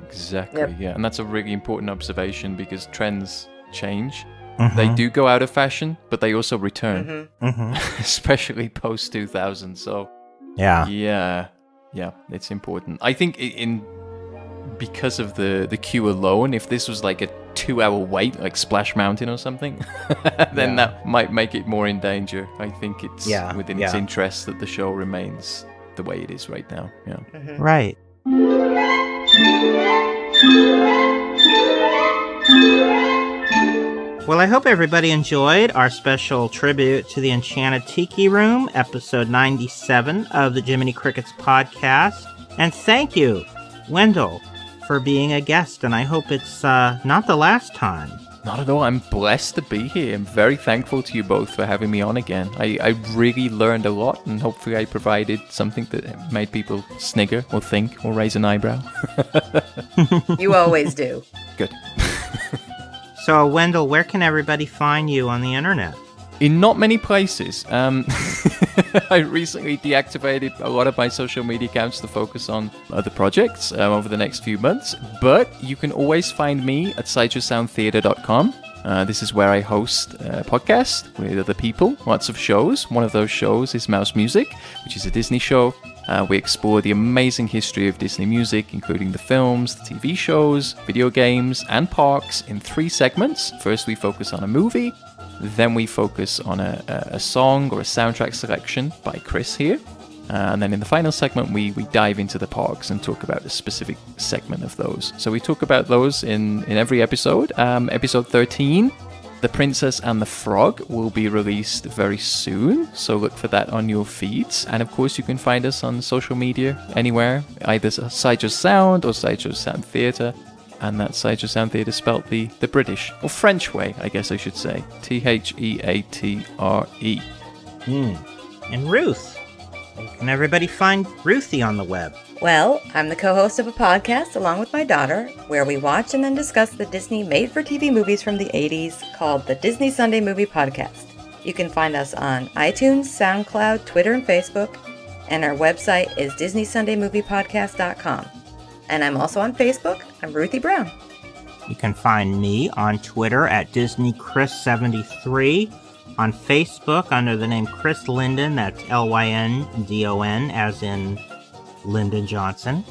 Exactly, yep. Yeah. And that's a really important observation, because trends change. Mm-hmm. They do go out of fashion, but they also return, mm-hmm. Mm-hmm. especially post-2000. So, yeah, it's important. I think because of the queue alone, if this was like a 2-hour wait, like Splash Mountain or something, then that might make it more in danger. I think it's within its interest that the show remains the way it is right now. Yeah, mm-hmm. Right. Well, I hope everybody enjoyed our special tribute to the Enchanted Tiki Room, episode 97 of the Jiminy Crickets podcast. And thank you, Wendell, for being a guest, and I hope it's not the last time. Not at all. I'm blessed to be here. I'm very thankful to you both for having me on again. I really learned a lot, and hopefully I provided something that made people snigger or think or raise an eyebrow. You always do. Good. So, Wendell, where can everybody find you on the internet? In not many places. I recently deactivated a lot of my social media accounts to focus on other projects over the next few months, but you can always find me at SideshowSoundTheatre.com. This is where I host a podcast with other people, lots of shows. One of those shows is Mouse Music, which is a Disney show. We explore the amazing history of Disney music, including the films, the TV shows, video games, and parks in 3 segments. First, we focus on a movie, then we focus on a song or a soundtrack selection by Chris here. And then in the final segment, we dive into the parks and talk about a specific segment of those. So we talk about those in every episode. Episode 13, The Princess and the Frog, will be released very soon, so look for that on your feeds. And of course, you can find us on social media anywhere, either Sideshow Sound or Sideshow Sound Theatre. And that's Sideshow Sound Theatre spelt the British, or French way, I guess I should say. Theatre. And Ruth. Can everybody find Ruthie on the web? Well, I'm the co-host of a podcast along with my daughter where we watch and then discuss the Disney made-for-TV movies from the 80s called the Disney Sunday Movie Podcast. You can find us on iTunes, SoundCloud, Twitter, and Facebook, and our website is DisneySundayMoviePodcast.com. And I'm also on Facebook. I'm Ruthie Brown. You can find me on Twitter at DisneyChris73. On Facebook, under the name Chris Lyndon, that's Lyndon, as in Lyndon Johnson.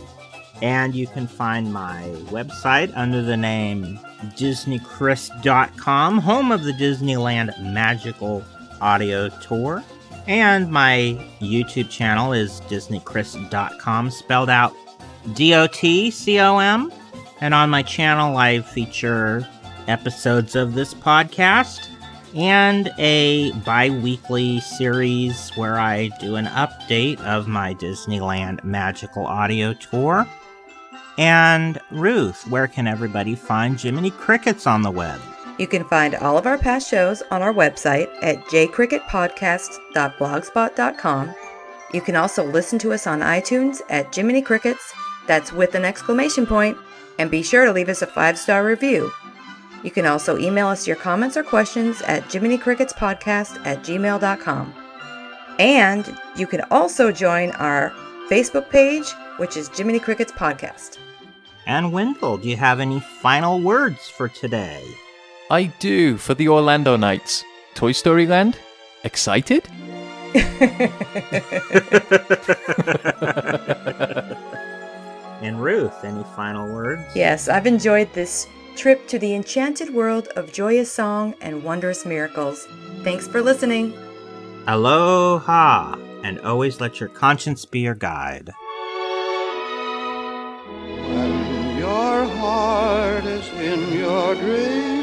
And you can find my website under the name DisneyChris.com, home of the Disneyland Magical Audio Tour. And my YouTube channel is DisneyChris.com, spelled out DOTCOM. And on my channel, I feature episodes of this podcast and a bi-weekly series where I do an update of my Disneyland Magical Audio Tour. And Ruth, where can everybody find Jiminy Crickets on the web? You can find all of our past shows on our website at jcricketpodcast.blogspot.com. You can also listen to us on iTunes at Jiminy Crickets, that's with an exclamation point, and be sure to leave us a 5-star review. You can also email us your comments or questions at jiminycricketspodcast@gmail.com. And you can also join our Facebook page, which is Jiminy Crickets Podcast. And Wendell, do you have any final words for today? I do, for the Orlando Nights. Toy Story Land? Excited? And Ruth, any final words? Yes, I've enjoyed this trip to the enchanted world of joyous song and wondrous miracles. Thanks for listening. Aloha, and always let your conscience be your guide. When your heart is in your dream,